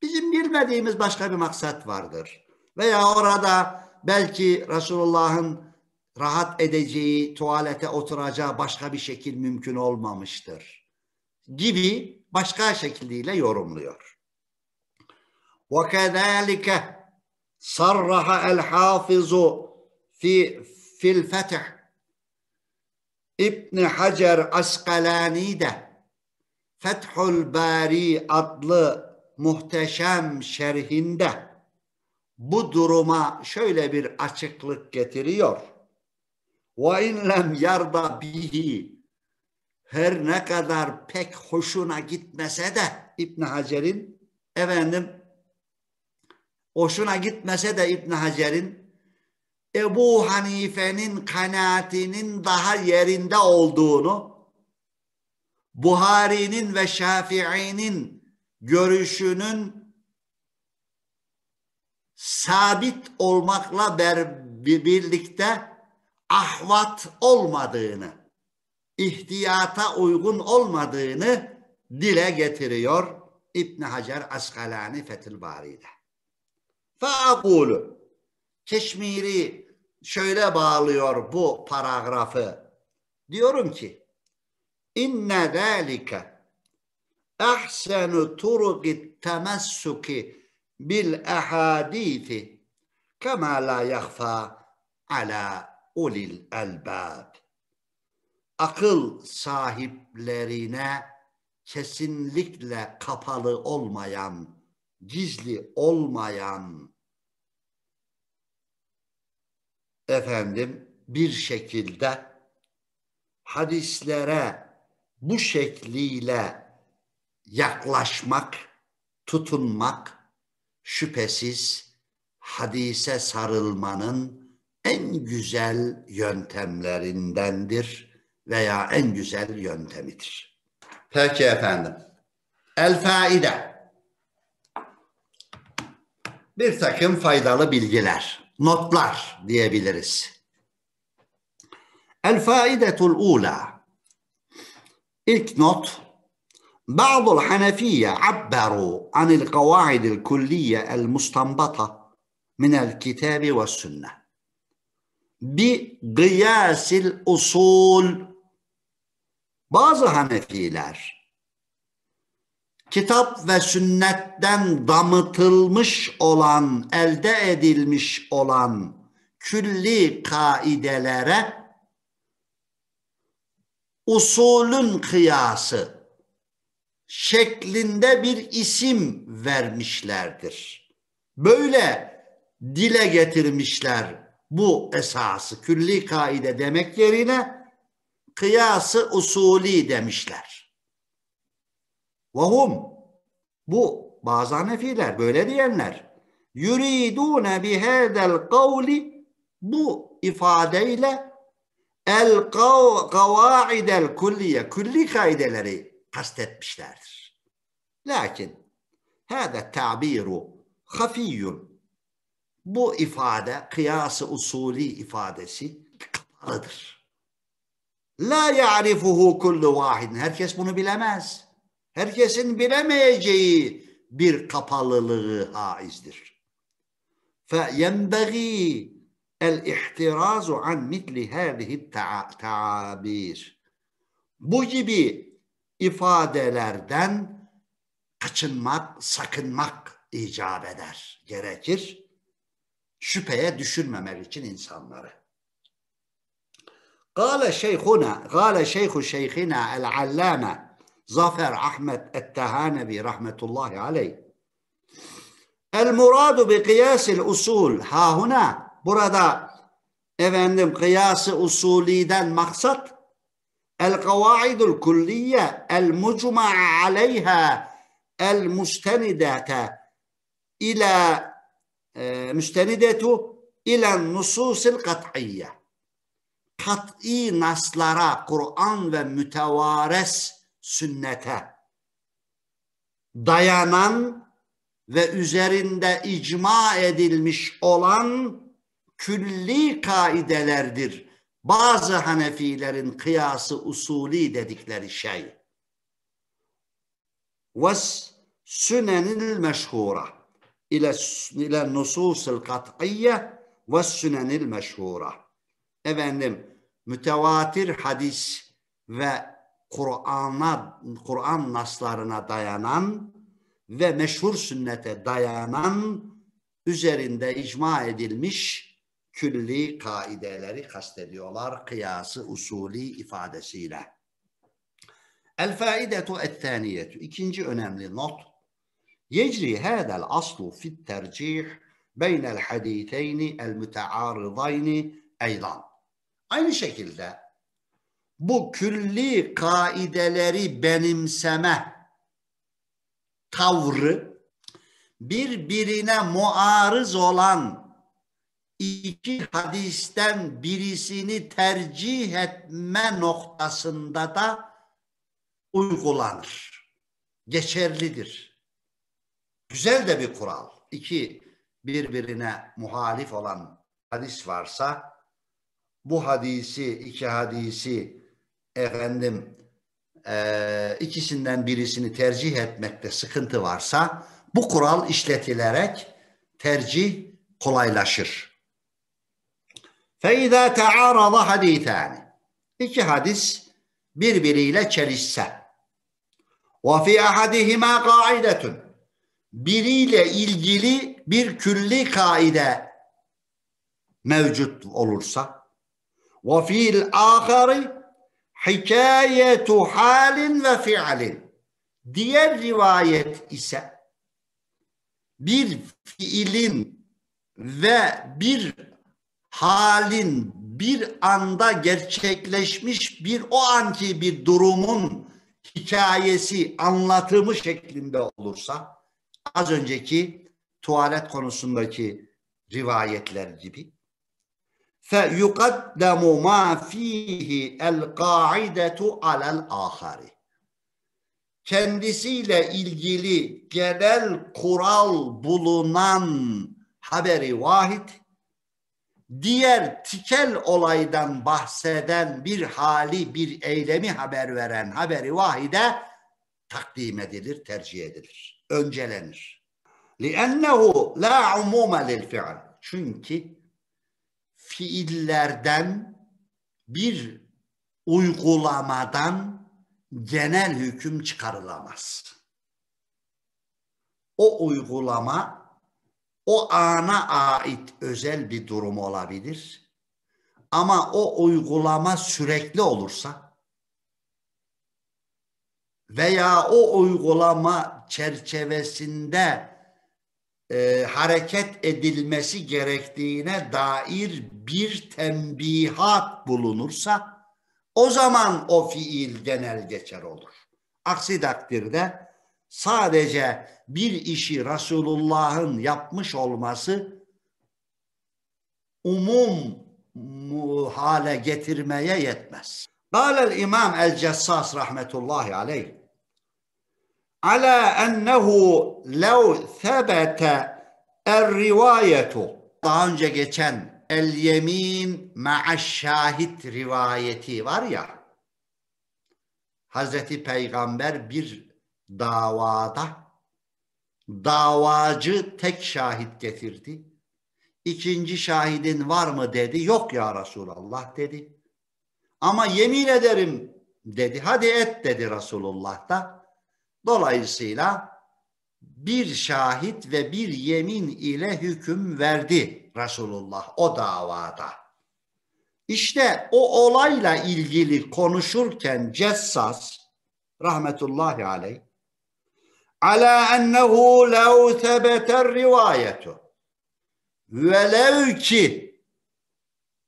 Bizim bilmediğimiz başka bir maksat vardır. Veya orada belki Resulullah'ın rahat edeceği, tuvalete oturacağı başka bir şekil mümkün olmamıştır gibi başka şekliyle yorumluyor. وَكَذَٰلِكَ صَرَّحَ الْحَافِظُ فِي الْفَتِحِ İbn Hacer Askalani de Fethül Bari adlı muhteşem şerhinde bu duruma şöyle bir açıklık getiriyor. وَاِنْ لَمْ يَرْضَ بِهِ Her ne kadar pek hoşuna gitmese de İbn Hacer'in, Ebu Hanife'nin kanaatinin daha yerinde olduğunu, Buhari'nin ve Şafii'nin görüşünün sabit olmakla birlikte ahvat olmadığını, ihtiyata uygun olmadığını dile getiriyor İbn Hacer Askalani Fethül Bari'de. Fe'akulu, Keşmiri şöyle bağlıyor bu paragrafı. Diyorum ki, İnne zâlike ahsenu turukit temessuki bil ehadifi kema la yakhfa ala ulil elbab. Akıl sahiplerine kesinlikle kapalı olmayan, gizli olmayan bir şekilde hadislere bu şekliyle yaklaşmak, tutunmak şüphesiz hadise sarılmanın en güzel yöntemlerindendir veya en güzel yöntemidir. Peki efendim. El-Faide. Bir takım faydalı bilgiler, notlar diyebiliriz. El-Faidetul Ula. İlk not. Ba'dul Hanefiye abberu anil kavaidil kulliye el mustanbata minel kitabi ve sünne. Bi gıyasil usul, bazı Hanefiler kitap ve sünnetten damıtılmış olan, elde edilmiş olan külli kaidelere usulün kıyası şeklinde bir isim vermişlerdir. Böyle dile getirmişler. Bu esası külli kaide demek yerine kıyası usuli demişler. Vahum, bu bazı Hanefiler, böyle diyenler, yuridune bihâdel kavli, bu ifadeyle el kavâidel kulliye, külli kaideleri kastetmişlerdir. Lakin hâde ta'biru hafiyyun, bu ifade, kıyas-ı usulî ifadesi kapalıdır. La ya'rifuhu kullu vahidin. Herkes bunu bilemez. Herkesin bilemeyeceği bir kapalılığı haizdir. Fe yenbegî el-ihtirazu an mitli hâzihi ta'abîr. bu gibi ifadelerden kaçınmak, sakınmak icap eder, gerekir. Şüpheye düşürmemek için insanları. Gâle şeyhu şeyhina el-allâme Zafer Ahmet et-Tehanevi rahmetullahi aleyh. El-muradu bi kıyâsil usul hâhuna. Burada efendim kıyâs-ı usuliden maksat el-kavâidul kulliye el-mucma'a aleyha el-mustenidete ila müstenidetu ilen nususil kat'iyye. Kat'i naslara, Kur'an ve mütevares sünnete dayanan ve üzerinde icma edilmiş olan külli kaidelerdir. Bazı Hanefilerin kıyası usulü dedikleri şey. Ves sünenil meşhura ile nususil kat'iyye ve sünenil meşhura. Efendim, mütevatir hadis ve Kur'an naslarına dayanan ve meşhur sünnete dayanan üzerinde icma edilmiş külli kaideleri kastediyorlar kıyası usulü ifadesiyle. El faidetu et-taniyetu. İkinci önemli not. Yecri hâdel aslu fit tercih beynel haditeyni el mütearıdayni eylan. Aynı şekilde bu külli kaideleri benimseme tavrı birbirine muarız olan iki hadisten birisini tercih etme noktasında da uygulanır. Geçerlidir. Güzel de bir kural. İki birbirine muhalif olan hadis varsa bu hadisi, iki hadisi efendim ikisinden birisini tercih etmekte sıkıntı varsa bu kural işletilerek tercih kolaylaşır. فَاِذَا تَعَارَضَ حَدِيثَانِ İki hadis birbiriyle çelişse وَفِي اَحَدِهِمَا قَاِدَةٌ Biriyle ilgili bir külli kaide mevcut olursa وَفِي الْآخَرِ hikayetu halin ve fiilin. Diğer rivayet ise bir fiilin ve bir halin bir anda gerçekleşmiş bir o anki bir durumun hikayesi anlatımı şeklinde olursa az önceki tuvalet konusundaki rivayetler gibi فَيُقَدَّمُ مَا ف۪يهِ الْقَاعِدَةُ عَلَى الْآخَرِ Kendisiyle ilgili genel kural bulunan haberi vahid, diğer tikel olaydan bahseden bir hali, bir eylemi haber veren haberi vahide takdim edilir, tercih edilir, öncelenir. لِأَنَّهُ لَا عُمُومَ لِلْفِعَلِ Çünkü fiillerden bir uygulamadan genel hüküm çıkarılamaz. O uygulama o ana ait özel bir durum olabilir. Ama o uygulama sürekli olursa veya o uygulama çerçevesinde hareket edilmesi gerektiğine dair bir tembihat bulunursa o zaman o fiil genel geçer olur. Aksi takdirde sadece bir işi Resulullah'ın yapmış olması umum hale getirmeye yetmez. Kâlel İmam el-Cessas rahmetullahi aleyh على أنه لو ثبت الرواية daha önce geçen el yemin ma'aşşahit rivayeti var ya, Hazreti Peygamber bir davada davacı tek şahit getirdi. İkinci şahidin var mı dedi. Yok ya Resulallah dedi. Ama yemin ederim dedi. Hadi et dedi Resulullah da. Dolayısıyla bir şahit ve bir yemin ile hüküm verdi Resulullah o davada. İşte o olayla ilgili konuşurken Cessas rahmetullahi aleyh ala ennehu lev tebeter rivayetu velev ki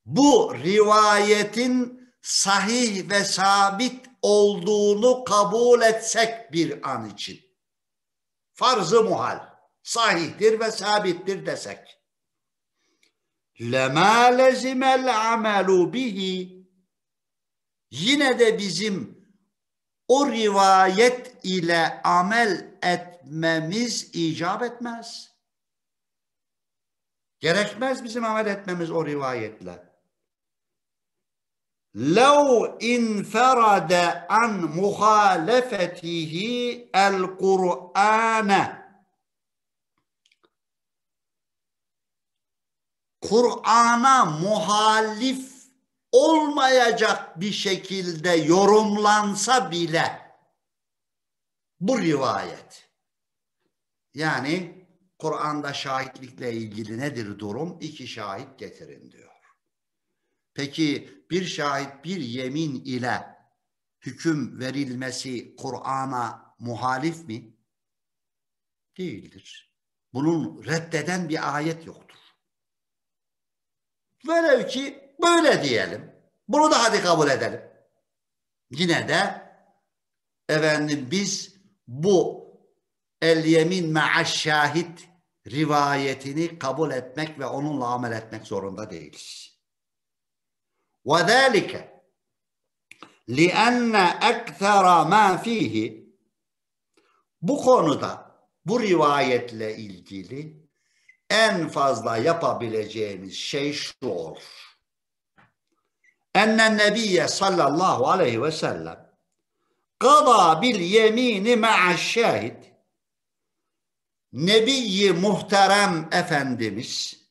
bu rivayetin sahih ve sabit olduğunu kabul etsek bir an için. Farz-ı muhal. Sahihtir ve sabittir desek. لَمَا لَزِمَ الْعَمَلُ بِهِ yine de bizim o rivayet ile amel etmemiz icap etmez. Gerekmez bizim amel etmemiz o rivayetle. لَوْ اِنْفَرَدَ عَنْ مُخَالَفَتِهِ الْقُرْآنَ Kur'an'a muhalif olmayacak bir şekilde yorumlansa bile bu rivayet. Yani Kur'an'da şahitlikle ilgili nedir durum? İki şahit getirin diyor. Peki bir şahit bir yemin ile hüküm verilmesi Kur'an'a muhalif mi? Değildir. Bunun reddeden bir ayet yoktur. Velev ki böyle diyelim. Bunu da hadi kabul edelim. Yine de efendim biz bu el yemin me'aş şahit rivayetini kabul etmek ve onunla amel etmek zorunda değiliz. وَذَٰلِكَ لِأَنَّ اَكْثَرَ مَا ف۪يهِ bu konuda, bu rivayetle ilgili en fazla yapabileceğimiz şey şu olur. اَنَّ النَّبِيَّ صَلَّى اللّٰهُ عَلَيْهِ وَسَلَّمْ قَضَى بِالْيَم۪ينِ مَعَ الشَّاهِدِ Nebi-i Muhterem Efendimiz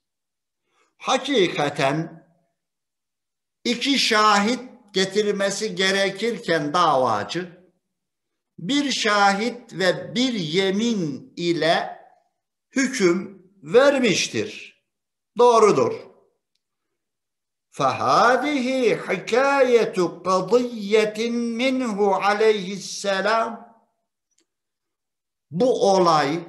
hakikaten İki şahit getirmesi gerekirken davacı, bir şahit ve bir yemin ile hüküm vermiştir. Doğrudur. فَهَذِهِ حِكَايَةُ قَضِيَّةٍ مِنْهُ عَلَيْهِ السَّلَامِ bu olay,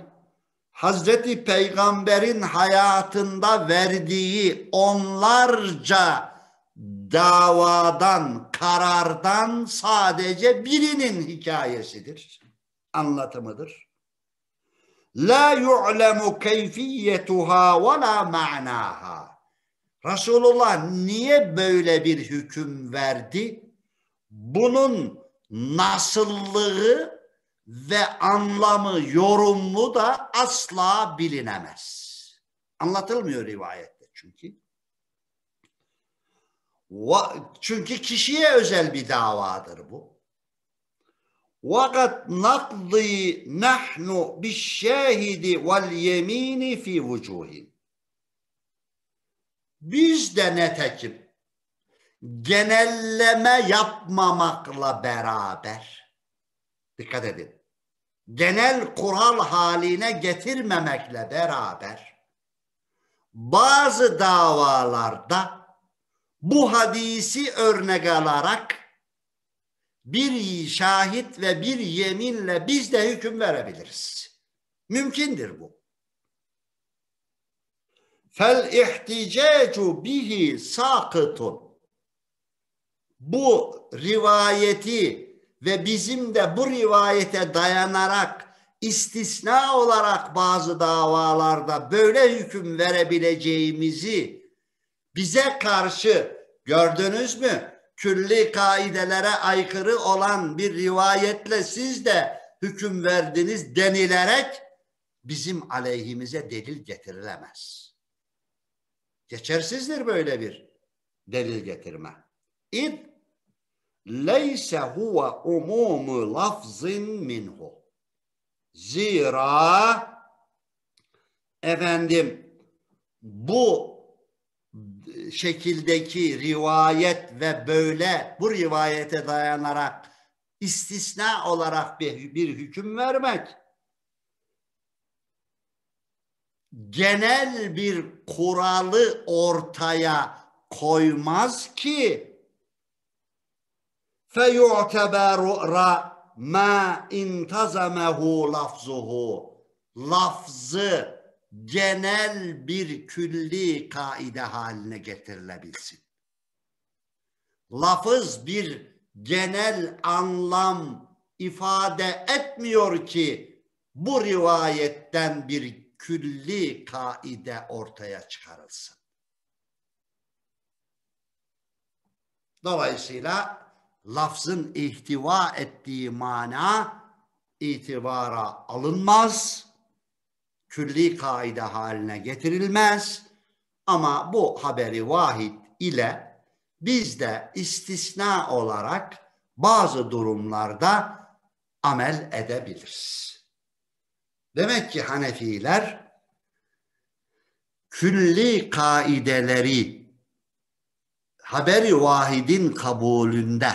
Hazreti Peygamber'in hayatında verdiği onlarca davadan, karardan sadece birinin hikayesidir, anlatımıdır. La yu'lemu keyfiyetuha ve la ma'naha. Resulullah niye böyle bir hüküm verdi? Bunun nasıllığı ve anlamı, yorumu da asla bilinemez. Anlatılmıyor rivayette çünkü. Çünkü kişiye özel bir davadır bu. وَقَدْ نَقْضِي نَحْنُ بِالشَّاهِدِ وَالْيَم۪ينِ ف۪ي وُجُوهِ biz de netekim genelleme yapmamakla beraber, dikkat edin, genel kural haline getirmemekle beraber bazı davalarda bu hadisi örnek alarak bir şahit ve bir yeminle biz de hüküm verebiliriz. Mümkündür bu. فَالْاِحْتِجَاجُ بِهِ سَاقِتٌ bu rivayeti ve bizim de bu rivayete dayanarak istisna olarak bazı davalarda böyle hüküm verebileceğimizi bize karşı gördünüz mü? Külli kaidelere aykırı olan bir rivayetle siz de hüküm verdiniz denilerek bizim aleyhimize delil getirilemez. Geçersizdir böyle bir delil getirme. İd leyse huve umumu lafzin minhu. Zira efendim bu şekildeki rivayet ve böyle bu rivayete dayanarak istisna olarak bir hüküm vermek, genel bir kuralı ortaya koymaz ki فَيُعْتَبَرُ مَا اِنْتَزَمَهُ لَفْزُهُ lafzı genel bir külli kaide haline getirilebilsin. Lafız bir genel anlam ifade etmiyor ki bu rivayetten bir külli kaide ortaya çıkarılsın. Dolayısıyla lafzın ihtiva ettiği mana itibara alınmaz, külli kaide haline getirilmez ama bu haberi vahid ile biz de istisna olarak bazı durumlarda amel edebiliriz. Demek ki Hanefiler külli kaideleri haberi vahidin kabulünde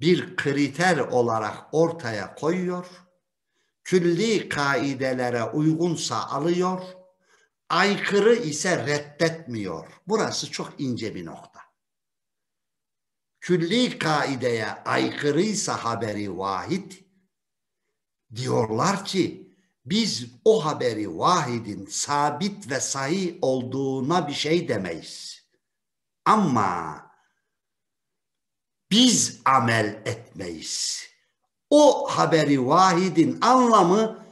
bir kriter olarak ortaya koyuyor, külli kaidelere uygunsa alıyor, aykırı ise reddetmiyor. Burası çok ince bir nokta. Külli kaideye aykırıysa haberi vahid, diyorlar ki biz o haberi vahidin sabit ve sahih olduğuna bir şey demeyiz. Ama biz amel etmeyiz. O haberi vahidin anlamı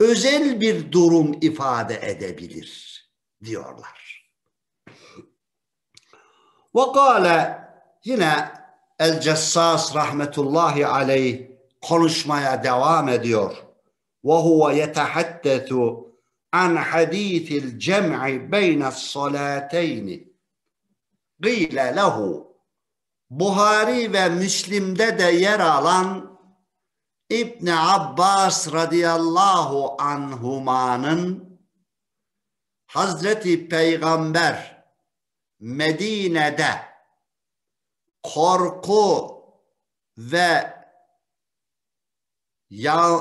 özel bir durum ifade edebilir diyorlar. Ve kâle, yine El Cessas rahmetullahi aleyh konuşmaya devam ediyor. Ve huve yetehaddetu an hadîtil cem'i beyne's salâteyni. Gîle lehu. Buhari ve Müslim'de de yer alan İbn Abbas radıyallahu anhumanın Hazreti Peygamber Medine'de korku ve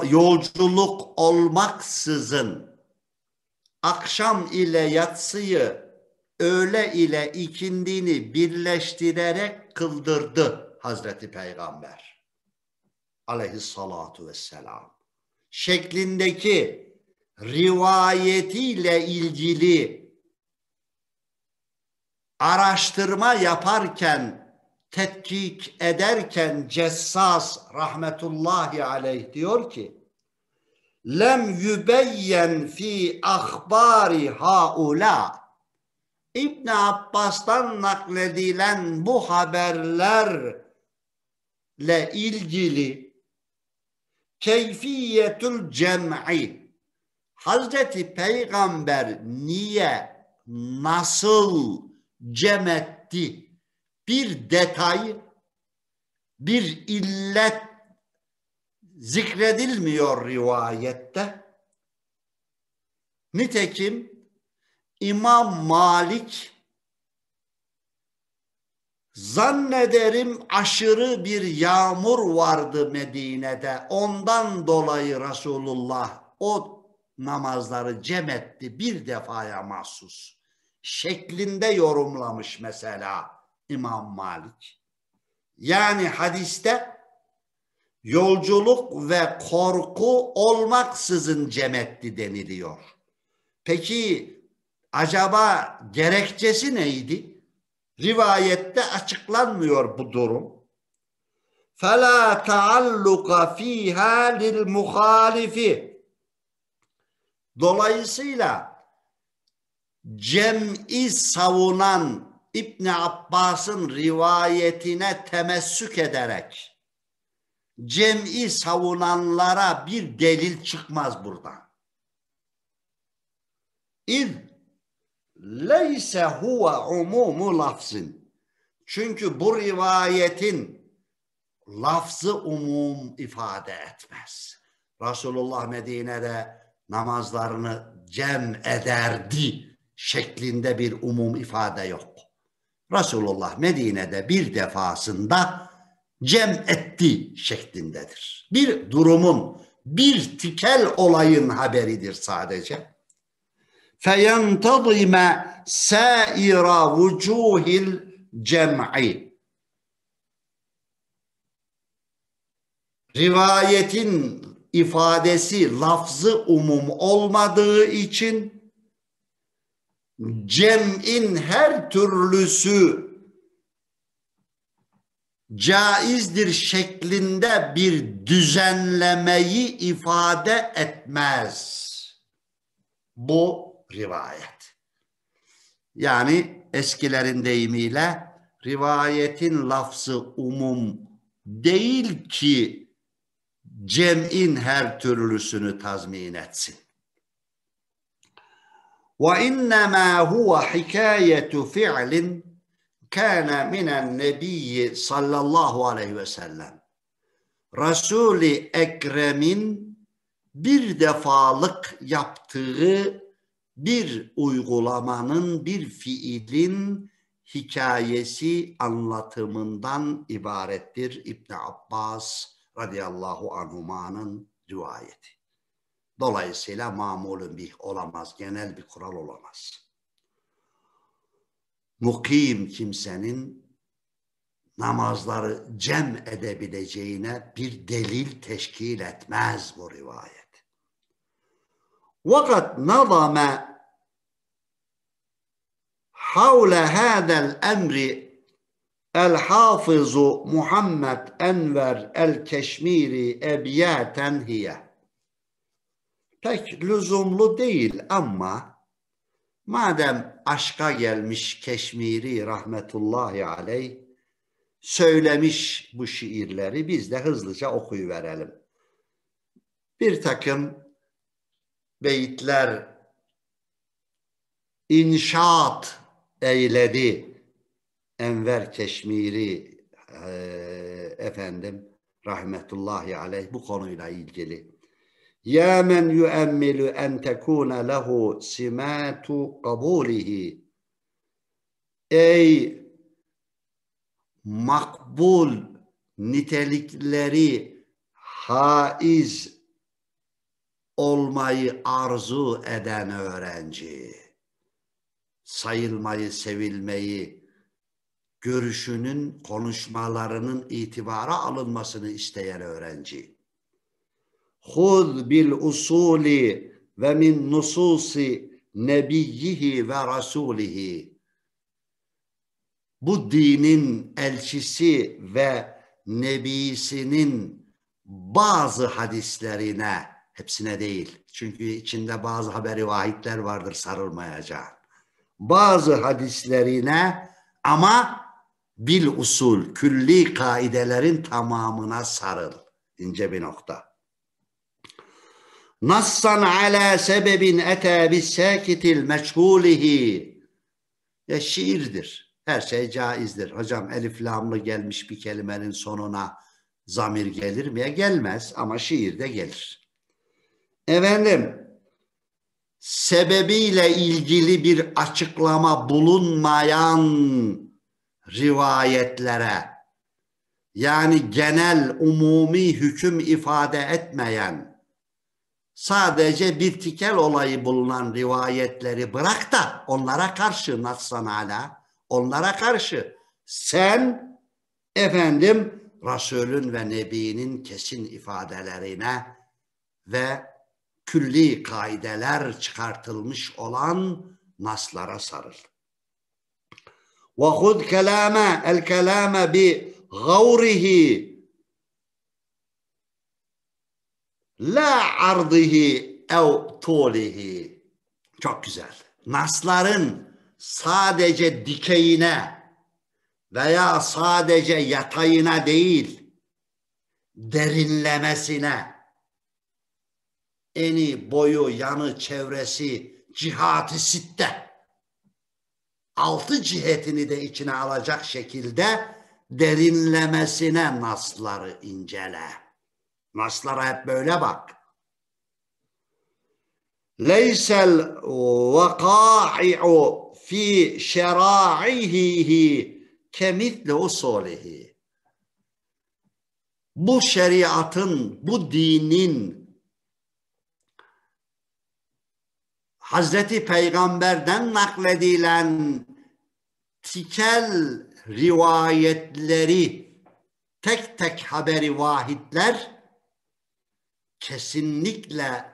yolculuk olmaksızın akşam ile yatsıyı, öğle ile ikindini birleştirerek kıldırdı Hazreti Peygamber aleyhissalatu vesselam şeklindeki rivayetiyle ilgili araştırma yaparken, tetkik ederken Cessas rahmetullahi aleyh diyor ki lem yübeyyen fi ahbari haula, İbn Abbas'tan nakledilen bu haberlerle ilgili keyfiyetül cem'i, Hazreti Peygamber niye, nasıl cem etti, bir detay, bir illet zikredilmiyor rivayette. Nitekim İmam Malik zannederim aşırı bir yağmur vardı Medine'de. Ondan dolayı Resulullah o namazları cem etti bir defaya mahsus şeklinde yorumlamış mesela İmam Malik. Yani hadiste yolculuk ve korku olmaksızın cem etti deniliyor. Peki acaba gerekçesi neydi? Rivayette açıklanmıyor bu durum. فَلَا تَعَلُّقَ ف۪يهَا لِلْمُخَالِفِ. Dolayısıyla cem'i savunan İbn Abbas'ın rivayetine temessük ederek cem'i savunanlara bir delil çıkmaz buradan. İl leyse huve umumu lafzin. Çünkü bu rivayetin lafzı umum ifade etmez. Resulullah Medine'de namazlarını cem ederdi şeklinde bir umum ifade yok. Resulullah Medine'de bir defasında cem etti şeklindedir. Bir durumun, bir tikel olayın haberidir sadece. فَيَنْتَظِمَ سَائِرَ وُجُوهِ الْجَمْعِ. Rivayetin ifadesi lafzı umum olmadığı için cem'in her türlüsü caizdir şeklinde bir düzenlemeyi ifade etmez bu rivayet. Yani eskilerin deyimiyle rivayetin lafzı umum değil ki cem'in her türlüsünü tazmin etsin. وَاِنَّمَا هُوَ حِكَايَةُ فِعْلٍ كَانَ مِنَ النَّبِيِّ sallallahu aleyhi ve sellem. Resul-i Ekrem'in bir defalık yaptığı bir uygulamanın, bir fiilin hikayesi, anlatımından ibarettir İbn Abbas radıyallahu anhumanın rivayeti. Dolayısıyla mamulun bih olamaz, genel bir kural olamaz. Mukim kimsenin namazları cem edebileceğine bir delil teşkil etmez bu rivayet. وَقَدْ نَظَمَ حَوْلَ هَذَا الْاَمْرِ الْحَافِظُ مُحَمَّدْ اَنْوَرْ الْكَشْمِيرِ اَبْيَاتًا هِيَ. Pek lüzumlu değil ama madem aşka gelmiş Keşmiri rahmetullahi aleyh söylemiş bu şiirleri, biz de hızlıca okuyuverelim. Bir takım beyitler inşaat eyledi Enver Keşmiri efendim rahmetullahi aleyh bu konuyla ilgili. Ya men yu'ammilu en tekuna lehu simatu kabulihi. Ey makbul nitelikleri haiz olmayı arzu eden öğrenci, sayılmayı, sevilmeyi, görüşünün, konuşmalarının itibara alınmasını isteyen öğrenci. Hud bil usuli ve min nususi nebiyyihi ve rasulihi. Bu dinin elçisi ve nebisinin bazı hadislerine, hepsine değil, çünkü içinde bazı haberi vahitler vardır sarılmayacağın, bazı hadislerine ama bil usul, külli kaidelerin tamamına sarıl, ince bir nokta. Nassan ala sebebin ete bis sakitil meçhulihi. Ya şiirdir. Her şey caizdir. Hocam elif lamlı gelmiş bir kelimenin sonuna zamir gelir mi? Gelmez ama şiirde gelir. Efendim, sebebiyle ilgili bir açıklama bulunmayan rivayetlere, yani genel umumi hüküm ifade etmeyen, sadece bir tikel olayı bulunan rivayetleri bırak da onlara karşı nassan hala, onlara karşı sen efendim Resulün ve Nebi'nin kesin ifadelerine ve külli kaideler çıkartılmış olan naslara sarıl. وَخُذْ كَلَامَ الْكَلَامَ بِغَوْرِهِ La ardihi ev tulihi. Çok güzel. Nasların sadece dikeyine veya sadece yatayına değil, derinlemesine, eni, boyu, yanı, çevresi, cihati sitte, altı cihetini de içine alacak şekilde derinlemesine nasları incele. Naslara hep böyle bak. Leysel vakâ'i'u fî şerâ'ihihi kemithli usulihi. bu şeriatın, bu dinin Hazreti Peygamber'den nakledilen tikel rivayetleri, tek tek haberi vahidler kesinlikle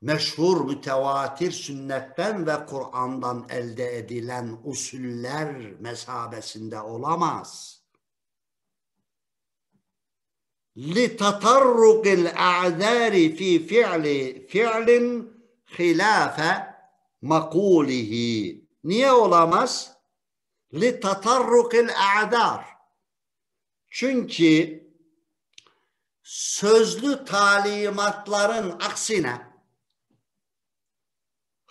meşhur mütevatir sünnetten ve Kur'an'dan elde edilen usuller mesabesinde olamaz. لِتَطَرُّقِ الْاَعْذَارِ فِي فِعْلٍ خِلَافَ مَقُولِهِ. Niye olamaz? لِتَطَرُّقِ الْاَعْذَارِ. Çünkü sözlü talimatların aksine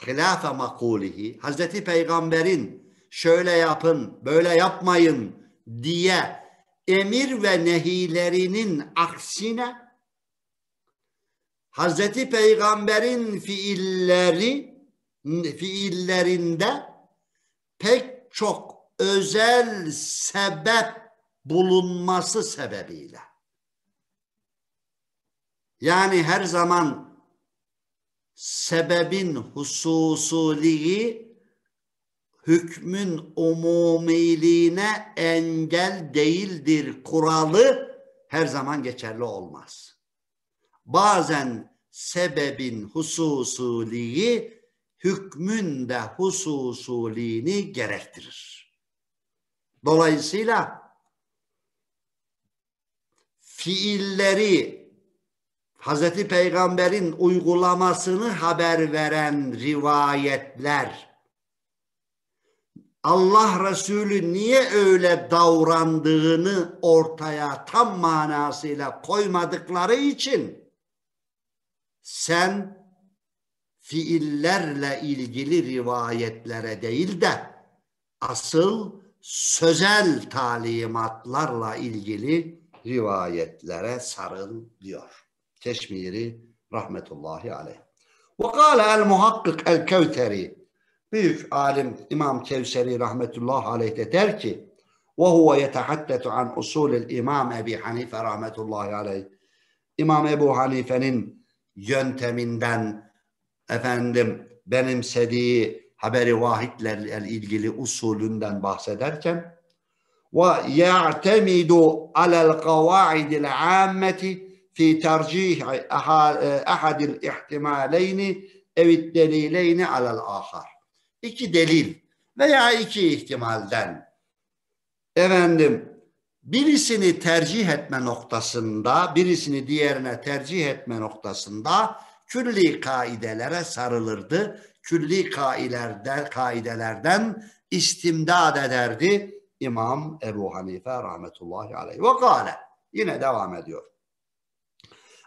hilâfe makûlihi, Hazreti Peygamber'in şöyle yapın, böyle yapmayın diye emir ve nehilerinin aksine Hazreti Peygamber'in fiillerinde pek çok özel sebep bulunması sebebiyle. Yani her zaman sebebin hususiliği hükmün umumiliğine engel değildir kuralı her zaman geçerli olmaz. Bazen sebebin hususiliği hükmün de hususiliğini gerektirir. Dolayısıyla fiilleri Hazreti Peygamber'in uygulamasını haber veren rivayetler, Allah Resulü niye öyle davrandığını ortaya tam manasıyla koymadıkları için sen fiillerle ilgili rivayetlere değil de asıl sözel talimatlarla ilgili rivayetlere sarıl diyor Keşmiri rahmetullahi aleyh. Ve kâle el-muhakkık el-Kevseri, büyük alim İmam Kevseri rahmetullahi aleyh de der ki ve huve yetehaddetu an usulil İmam Ebu Hanife rahmetullahi aleyh, İmam Ebu Hanife'nin yönteminden benimsediği haberi vahidlerle ilgili usulünden bahsederken ve ya'temidu alel kavaidil âmmeti fi tercih ahadil ihtimaleyni evit delileyni alel ahar. İki delil veya iki ihtimalden birisini tercih etme noktasında, birisini diğerine tercih etme noktasında külli kaidelere sarılırdı. Külli kaidelerden istimdad ederdi İmam Ebu Hanife rahmetullahi aleyh. Ve kâle, yine devam ediyor.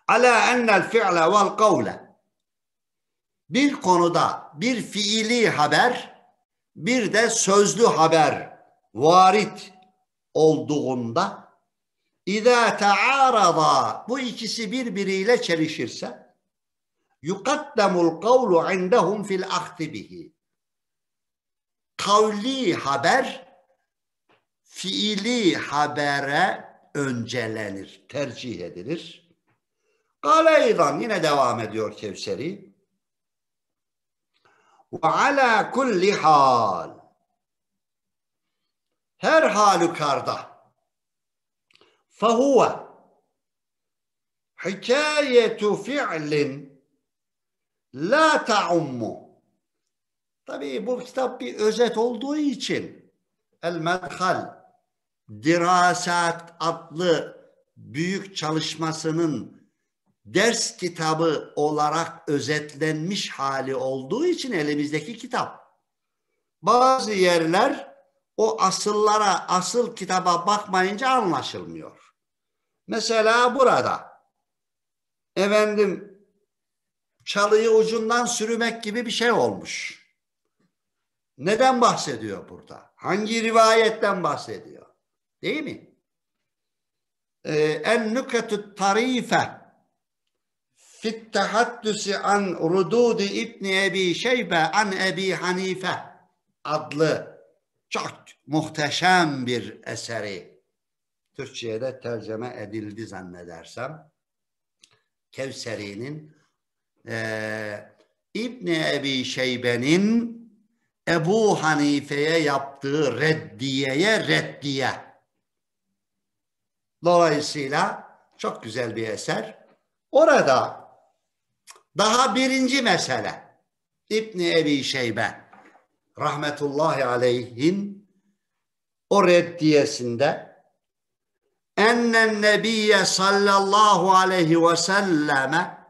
Ala ennel fi'le vel kavle. Bir konuda bir fiili haber, bir de sözlü haber varit olduğunda İzâ te'ârada, bu ikisi birbiriyle çelişirse yukaddemul kavlu indehum fil ahdi bihi. Kavli haber fiili habere öncelenir, tercih edilir. Aleydan, yine devam ediyor Kevseri. Ve ala kulli hal, her halükarda fehuve hikayetu fi'lin la ta'ummu. Tabii bu kitap bir özet olduğu için El Madhal Dirasat adlı büyük çalışmasının ders kitabı olarak özetlenmiş hali olduğu için elimizdeki kitap. Bazı yerler o asıllara, asıl kitaba bakmayınca anlaşılmıyor. Mesela burada çalıyı ucundan sürmek gibi bir şey olmuş. Neden bahsediyor burada? Hangi rivayetten bahsediyor? Değil mi? En nüketut tarife Fittehaddüsü an Rudûd-i İbn Ebi Şeybe an Ebi Hanife adlı çok muhteşem bir eseri Türkçe'ye de tercüme edildi zannedersem. Kevseri'nin İbn Ebi Şeybe'nin Ebu Hanife'ye yaptığı reddiye. Dolayısıyla çok güzel bir eser. Orada daha birinci mesele İbn Ebi Şeybe rahmetullahi aleyhin o reddiyesinde ennen nebiyye sallallahu aleyhi ve selleme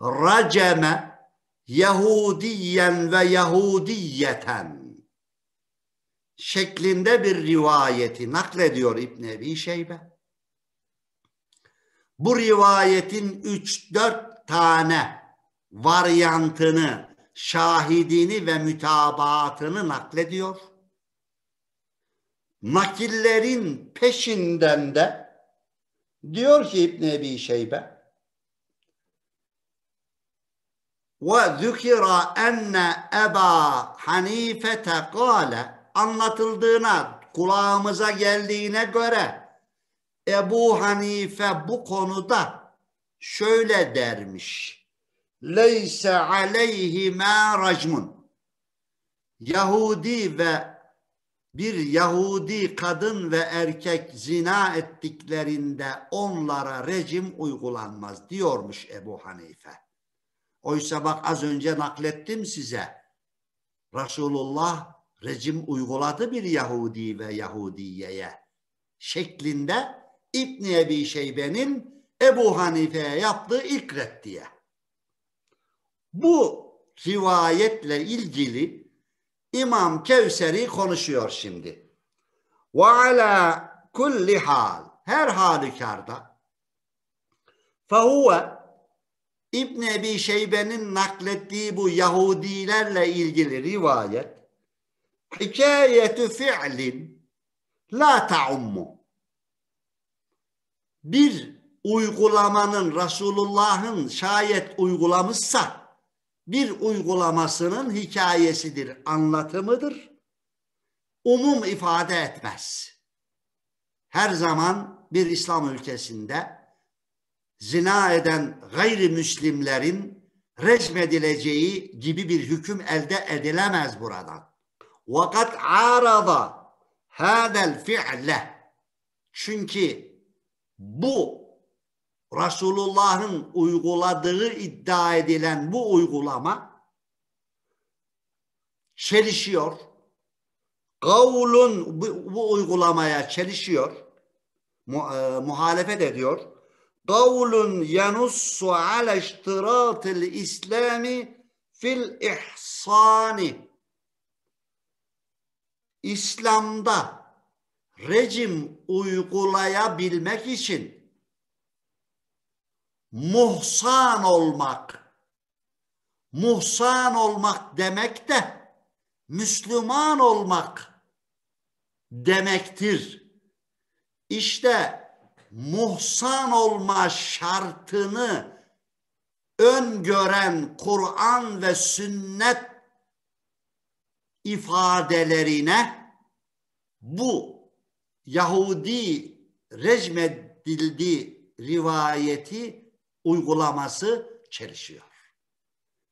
raceme Yahudiyen ve Yahudiyeten şeklinde bir rivayeti naklediyor İbn Ebi Şeybe. Bu rivayetin 3-4 tane varyantını, şahidini ve mütabaatını naklediyor. Nakillerin peşinden de diyor ki İbn Ebi Şeybe ve zükira enne Ebu Hanife tekale anlatıldığına, kulağımıza geldiğine göre Ebu Hanife bu konuda şöyle dermiş. Leyse aleyhi ma racmun. Yahudi ve bir Yahudi kadın ve erkek zina ettiklerinde onlara rejim uygulanmaz diyormuş Ebu Hanife. Oysa bak az önce naklettim size. Resulullah rejim uyguladı bir Yahudi ve Yahudiyeye şeklinde İbn Ebi Şeybe'nin Ebu Hanife'ye yaptığı ilk reddiye. Bu rivayetle ilgili İmam Kevseri konuşuyor şimdi. Ve ala kulli hal, her halükarda fehuve İbn Ebi Şeybe'nin naklettiği bu Yahudilerle ilgili rivayet hikayetü fi'lin la ta'ummu. Bir uygulamanın Resulullah'ın şayet uygulamışsa bir uygulamasının hikayesidir, anlatımıdır. Umum ifade etmez. Her zaman bir İslam ülkesinde zina eden gayrimüslimlerin rejmedileceği gibi bir hüküm elde edilemez buradan. وَقَدْ عَارَضَ هَذَا الْفِعْلَ Çünkü bu Resulullah'ın uyguladığı iddia edilen bu uygulama çelişiyor. Kavlun bu uygulamaya çelişiyor. Muhalefet ediyor. Kavlun yanussu ala iştiratil islami fil ihsani. İslam'da rejim uygulayabilmek için muhsan olmak demek de Müslüman olmak demektir. İşte muhsan olma şartını öngören Kur'an ve sünnet ifadelerine bu Yahudi rejmedildiği rivayeti uygulaması çelişiyor.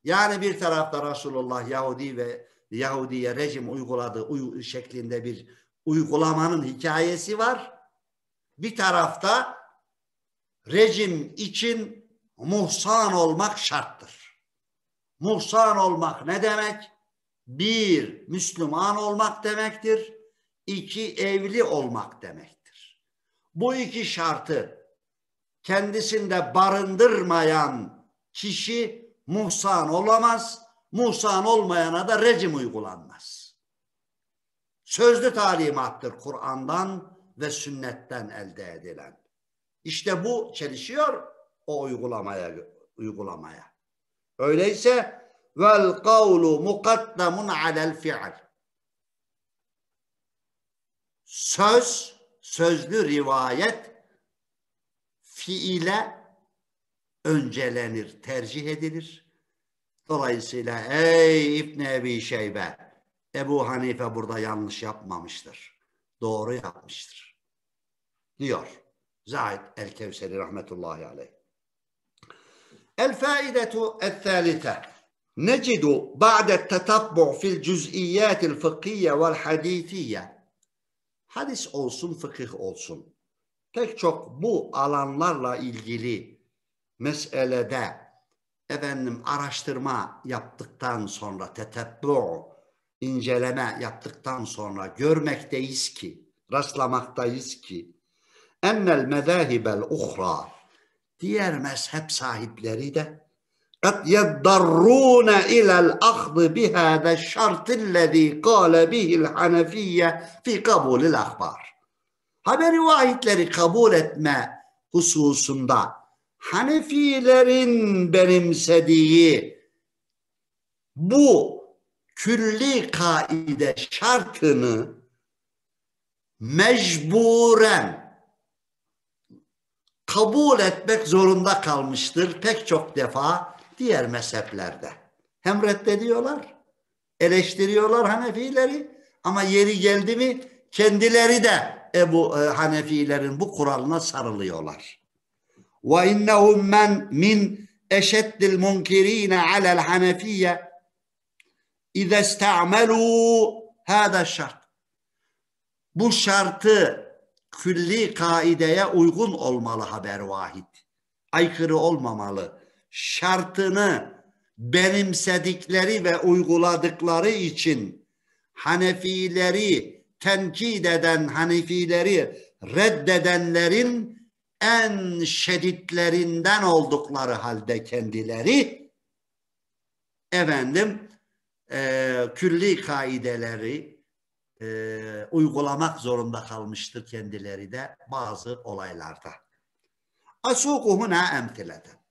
Yani bir tarafta Resulullah Yahudi ve Yahudi'ye rejim uyguladığı şeklinde bir uygulamanın hikayesi var. Bir tarafta rejim için muhsan olmak şarttır. Muhsan olmak ne demek? Bir, Müslüman olmak demektir. İki, evli olmak demektir. Bu iki şartı kendisinde barındırmayan kişi muhsan olamaz. Muhsan olmayana da rejim uygulanmaz. Sözlü talimattır Kur'an'dan ve sünnetten elde edilen. İşte bu çelişiyor o uygulamaya. Öyleyse vel kavlu mukaddamun alel fi'l. Söz, sözlü rivayet fiile öncelenir, tercih edilir. Dolayısıyla ey İbn Ebi Şeybe, Ebu Hanife burada yanlış yapmamıştır. Doğru yapmıştır. diyor Zahid el-Kevseri rahmetullahi aleyh. El-faidetu el-thalite necidu ba'de tetabbu fil cüz'iyyatil fıkhiyye vel hadithiyye. Hadis olsun, fıkıh olsun, pek çok bu alanlarla ilgili meselede efendim araştırma yaptıktan sonra, tetabbu, inceleme yaptıktan sonra görmekteyiz ki, rastlamaktayız ki ennel mezahibel uhra, diğer mezhep sahipleri de kad yeddarrûne ilel ahdı bihâde şartillezî kâle bihil hanefiyye fî kabulil ahbar. Haber-i vahitleri kabul etme hususunda Hanefilerin benimsediği bu külli kaide şartını mecburen kabul etmek zorunda kalmıştır pek çok defa diğer mezheplerde. Hem reddediyorlar, eleştiriyorlar Hanefileri, ama yeri geldi mi kendileri de Ebu Hanefilerin bu kuralına sarılıyorlar. Ve innehum men min eşeddil munkirine alel hanefiyye İza iste'melû hâda şart. Bu şartı külli kaideye uygun olmalı haber vahid. Aykırı olmamalı. Şartını benimsedikleri ve uyguladıkları için Hanefileri tenkit eden, Hanefileri reddedenlerin en şeditlerinden oldukları halde kendileri efendim külli kaideleri uygulamak zorunda kalmıştır kendileri de bazı olaylarda. Asukuhuna emtileden.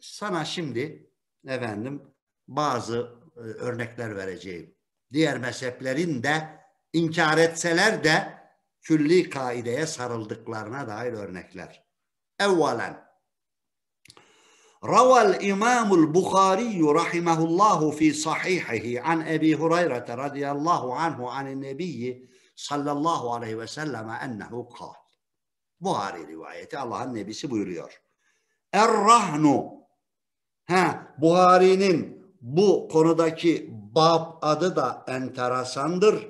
Sana şimdi efendim bazı örnekler vereceğim. Diğer mezheplerin de inkar etseler de külli kaideye sarıldıklarına dair örnekler. Evvelen Raval İmamul Buhari rahimehullahu fi sahihihi an Ebu Hureyre radıyallahu anhu an Nebi sallallahu aleyhi ve sellem ennehu kâl. Buhari rivayeti, Allah'ın nebisi buyuruyor. Er-rahnu. Buhari'nin bu konudaki bab adı da enteresandır.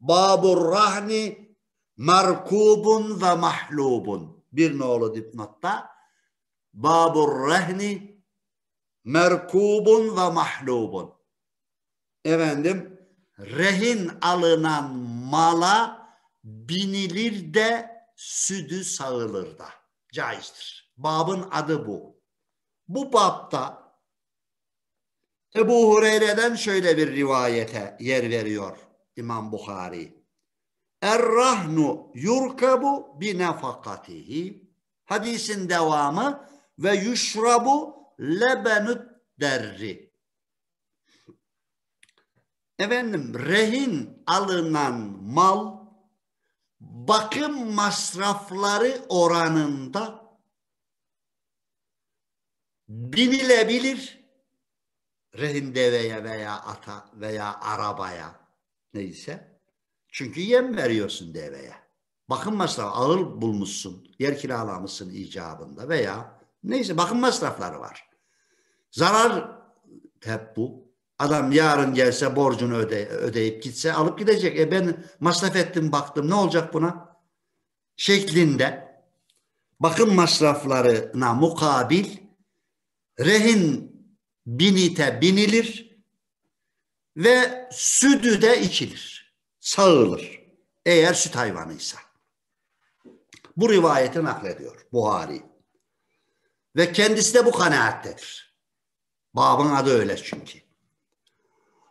Babur rahni merkubun ve mahlubun. Bir nolu dipnotta Babur rehni merkubun ve mahlubun. Efendim rehin alınan mala binilir de südü sağılır da caizdir. Babın adı bu. Bu babda Ebu Hureyre'den şöyle bir rivayete yer veriyor İmam Buhari. Er-rahnu yurkabu bi nefakatihi. Hadisin devamı ve yuşrabu lebenüt derri. Efendim rehin alınan mal bakım masrafları oranında binilebilir. Rehin deveye veya ata veya arabaya neyse. Çünkü yem veriyorsun deveye. Bakım masrafı ağır bulmuşsun. Yer kiralamışsın icabında veya neyse bakım masrafları var. Zarar hep bu. Adam yarın gelse borcunu ödeyip gitse alıp gidecek. Ben masraf ettim baktım ne olacak buna? Şeklinde bakım masraflarına mukabil rehin binite binilir ve sütü de içilir. Sağılır. Eğer süt hayvanıysa. Bu rivayeti naklediyor Buhari. Ve kendisi de bu kanaattedir. Babın adı öyle çünkü.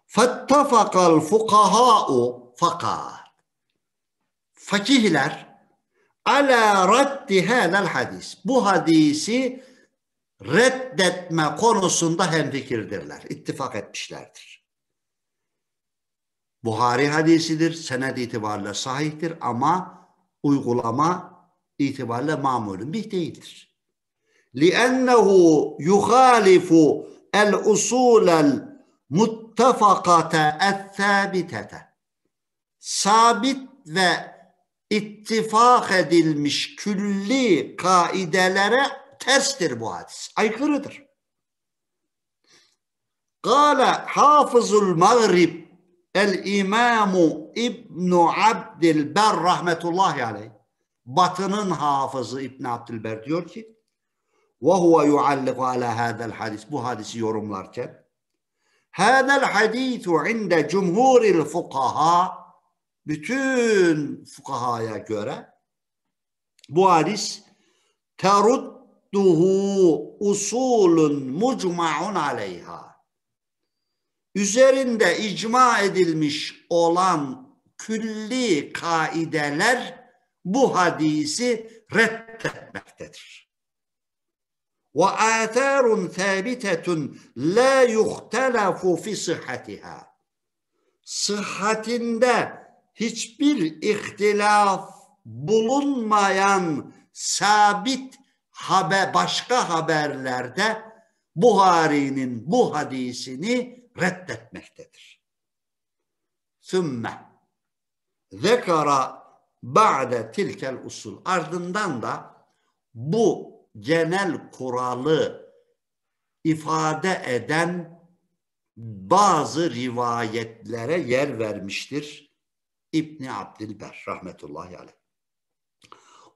Fattafakal fukaha'u fakat fakihler ala raddi hadal hadis. Bu hadisi reddetme konusunda hemfikirdirler. İttifak etmişlerdir. Buhari hadisidir. Sened itibariyle sahihtir ama uygulama itibariyle mamulün bir değildir. لِأَنَّهُ يُخَالِفُ الْاُصُولَ الْمُتَّفَقَةَ الثَّابِتَةَ. Sabit ve ittifak edilmiş külli kaidelere terstir bu hadis. Aykırıdır. Kâle hafızul mağrib el-imamu İbn Abdilber rahmetullahi aleyh. Batının hafızı İbn Abdilber diyor ki وَهُوَ يُعَلِّقُ عَلَى هَذَا الْحَدِيثِ bu hadisi yorumlarken هَذَا الْحَدِيثُ عِنْدَ جُمْهُورِ الْفُقَهَا bütün fukahaya göre bu hadis تَرُدُّهُ usulun مُجْمَعٌ عَلَيْهَا üzerinde icma edilmiş olan külli kaideler bu hadisi reddetmektedir. وَآثَارٌ ثَابِتَةٌ لَا يُخْتَلَفُ فِي صِحَّتِهَا sıhhatinde hiçbir ihtilaf bulunmayan sabit haber, başka haberlerde Buhari'nin bu hadisini reddetmektedir. ثُمَّ ذَكَرَ بَعْدَ تِلْكَ الْاُسُولِ ardından da bu genel kuralı ifade eden bazı rivayetlere yer vermiştir İbn Abdilber rahmetullahi aleyh.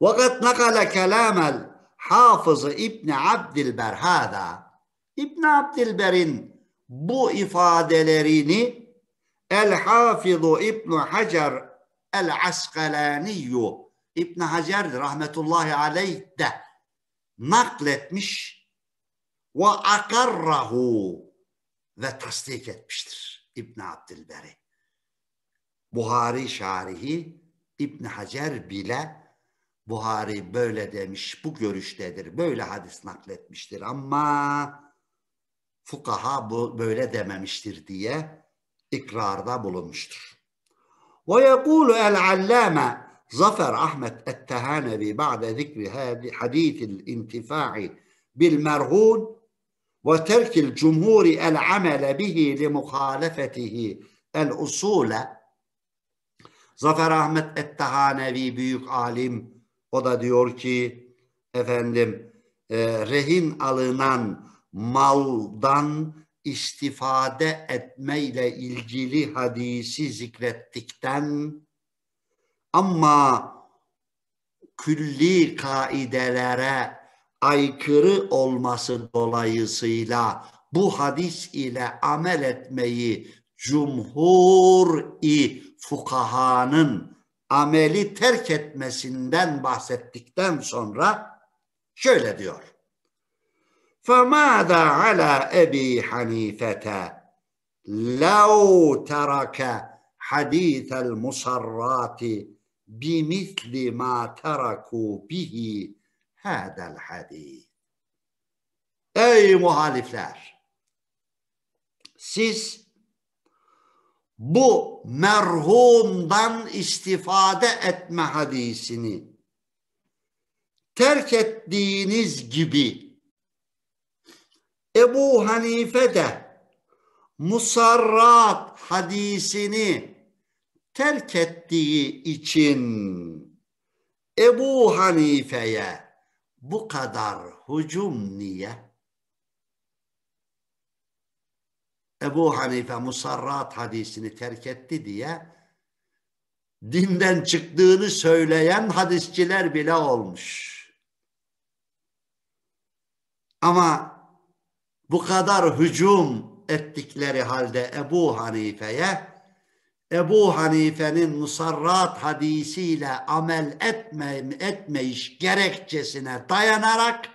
Vakat nakale kelamel hafızı İbn Abdilber hada. İbn Abdilber'in bu ifadelerini El Hafizu İbn Hacer El Askalaniyu İbn Hacer rahmetullahi aleyh de nakletmiş ve akarrahu ve tasdik etmiştir İbn Abdilber'i. Buhari şarihi İbn Hacer bile Buhari böyle demiş, bu görüştedir, böyle hadis nakletmiştir ama fukaha bu böyle dememiştir diye ikrarda bulunmuştur. Ve yekulu el-allame Zafer Ahmet et-Tehanevi ba'de zikri hadithil intifa'i bil merhun ve terkil cumhuri el amele bihi li muhalefetihi el usule. Zafer Ahmet et-Tehanevi büyük alim, o da diyor ki efendim rehin alınan maldan istifade etmeyle ilgili hadisi zikrettikten ama külli kaidelere aykırı olması dolayısıyla bu hadis ile amel etmeyi cumhur-i fukahanın ameli terk etmesinden bahsettikten sonra şöyle diyor. فَمَاذَا عَلَى أَبِي حَنِيفَةَ لَوْ تَرَكَ حَدِيثَ الْمُسَرَّاتِ بِمِثْلِ مَا تَرَكُوا بِهِ هَذَا الْحَدِيثِ Ey muhalifler! Siz bu merhumdan istifade etme hadisini terk ettiğiniz gibi Ebu Hanife de musarrat hadisini terk ettiği için Ebu Hanife'ye bu kadar hücum niye? Ebu Hanife musarrat hadisini terk etti diye dinden çıktığını söyleyen hadisçiler bile olmuş. Ama bu kadar hücum ettikleri halde Ebu Hanife'ye Ebu Hanife'nin musarrat hadisiyle amel etmeyiş gerekçesine dayanarak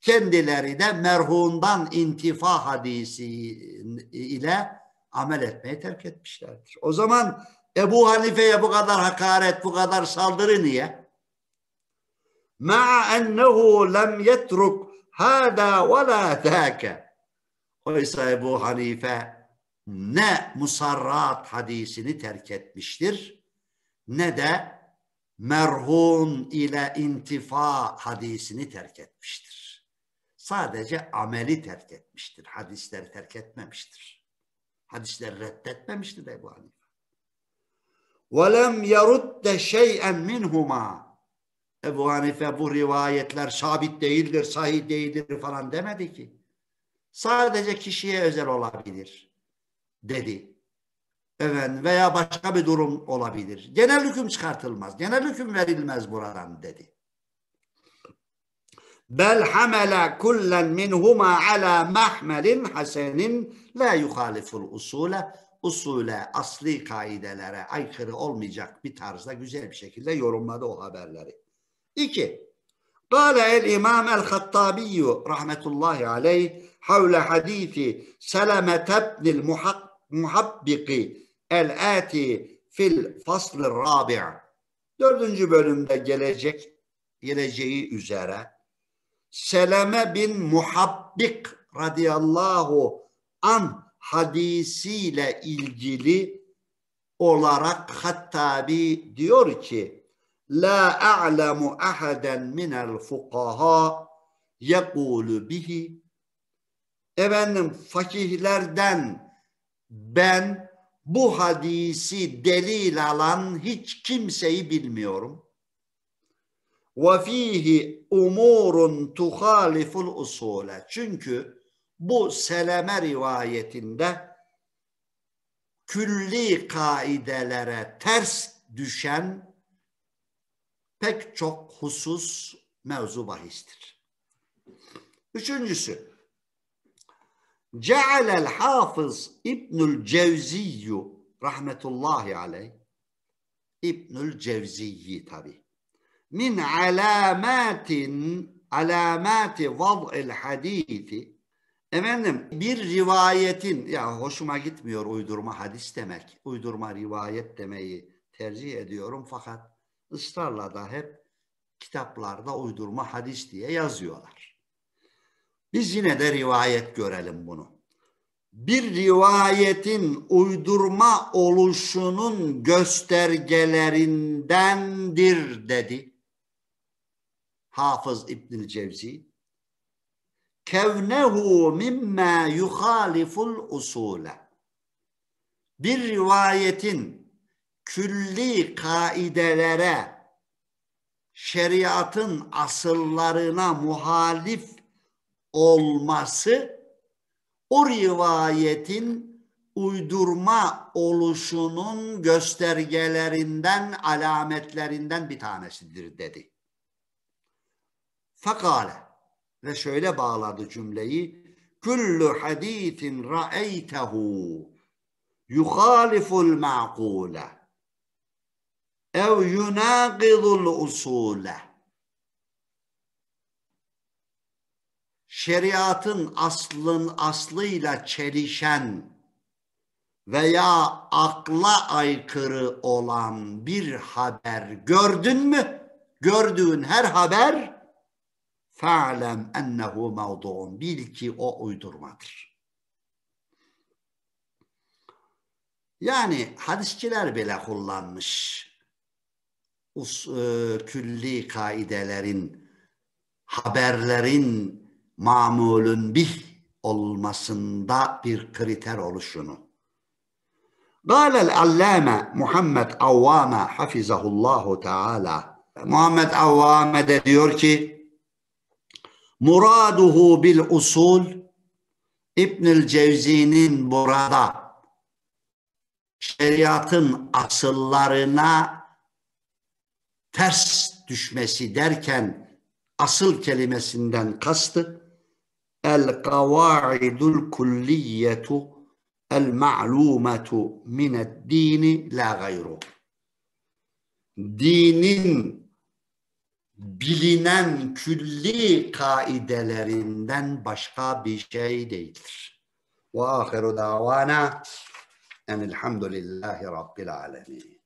kendileri de merhumdan intifa hadisi ile amel etmeyi terk etmişlerdir. O zaman Ebu Hanife'ye bu kadar hakaret, bu kadar saldırı niye? مَعَ اَنَّهُ لَمْ يَتْرُكْ هَذَا وَلَا ذَاكَ Oysa Ebu Hanife ne musarrat hadisini terk etmiştir ne de merhum ile intifa hadisini terk etmiştir. Sadece ameli terk etmiştir. Hadisleri terk etmemiştir. Hadisleri reddetmemiştir Ebu Hanife. وَلَمْ يَرُدَّ شَيْئًا مِنْهُمَا. Ebu Hanife bu rivayetler sabit değildir, sahih değildir falan demedi ki. Sadece kişiye özel olabilir dedi. Evet, veya başka bir durum olabilir. Genel hüküm çıkartılmaz. Genel hüküm verilmez buradan dedi. Bel hamela kullen minhuma ala mahmelin hasenin la yuhaliful usule. Usule, asli kaidelere aykırı olmayacak bir tarzda güzel bir şekilde yorumladı o haberleri. 2. Kâle el-imam el-Hattabiyyu rahmetullahi aleyh havle hadithi selametebnil muhabbiki el-ati fil fasl-ı rabi'a. 4. bölümde geleceği üzere Seleme bin Muhabbik radıyallahu an hadisiyle ilgili olarak Hattabi diyor ki La a'lemu ahaden minel fukaha yekulu bihi. Efendim fakihlerden ben bu hadisi delil alan hiç kimseyi bilmiyorum. Ve fihi umurun tuhaliful usule. Çünkü bu Seleme rivayetinde külli kaidelere ters düşen pek çok husus mevzu bahistir. 3. Cealel Hafız İbnül Cevziyy rahmetullahi aleyh İbnül Cevziyy tabi min alamati vad'il hadisi efendim bir rivayetin ya hoşuma gitmiyor uydurma hadis demek. Uydurma rivayet demeyi tercih ediyorum fakat ısrarla da hep kitaplarda uydurma hadis diye yazıyorlar. Biz yine de rivayet görelim bunu. Bir rivayetin uydurma oluşunun göstergelerindendir dedi Hafız İbnül Cevzi. Kevnehu mimma yuhaliful usule. Bir rivayetin külli kaidelere, şeriatın asıllarına muhalif olması, o rivayetin uydurma oluşunun göstergelerinden, alametlerinden bir tanesidir dedi. Fakale ve şöyle bağladı cümleyi, Kullu hadithin ra'eytehu yuhaliful ma'kule. Ev yunaqidul usule. Şeriatın aslıyla çelişen veya akla aykırı olan bir haber gördün mü? Gördüğün her haber fe'lem ennehu mevdu'un. Bil ki o uydurmadır. Yani hadisçiler bile kullanmış. Külli kaidelerin, haberlerin mamulün bih olmasında bir kriter oluşunu. Galel allame Muhammed Avvame hafizahullahu teala. Muhammed Avvame de diyor ki muraduhu bil usul İbnül Cevzi'nin burada şeriatın asıllarına ters düşmesi derken asıl kelimesinden kastı el-kavaidul kulliyetu el-ma'lumetu mined-dini la gayru. Dinin bilinen külli kaidelerinden başka bir şey değildir. Ve ahiru davana enilhamdülillahi rabbil alemin.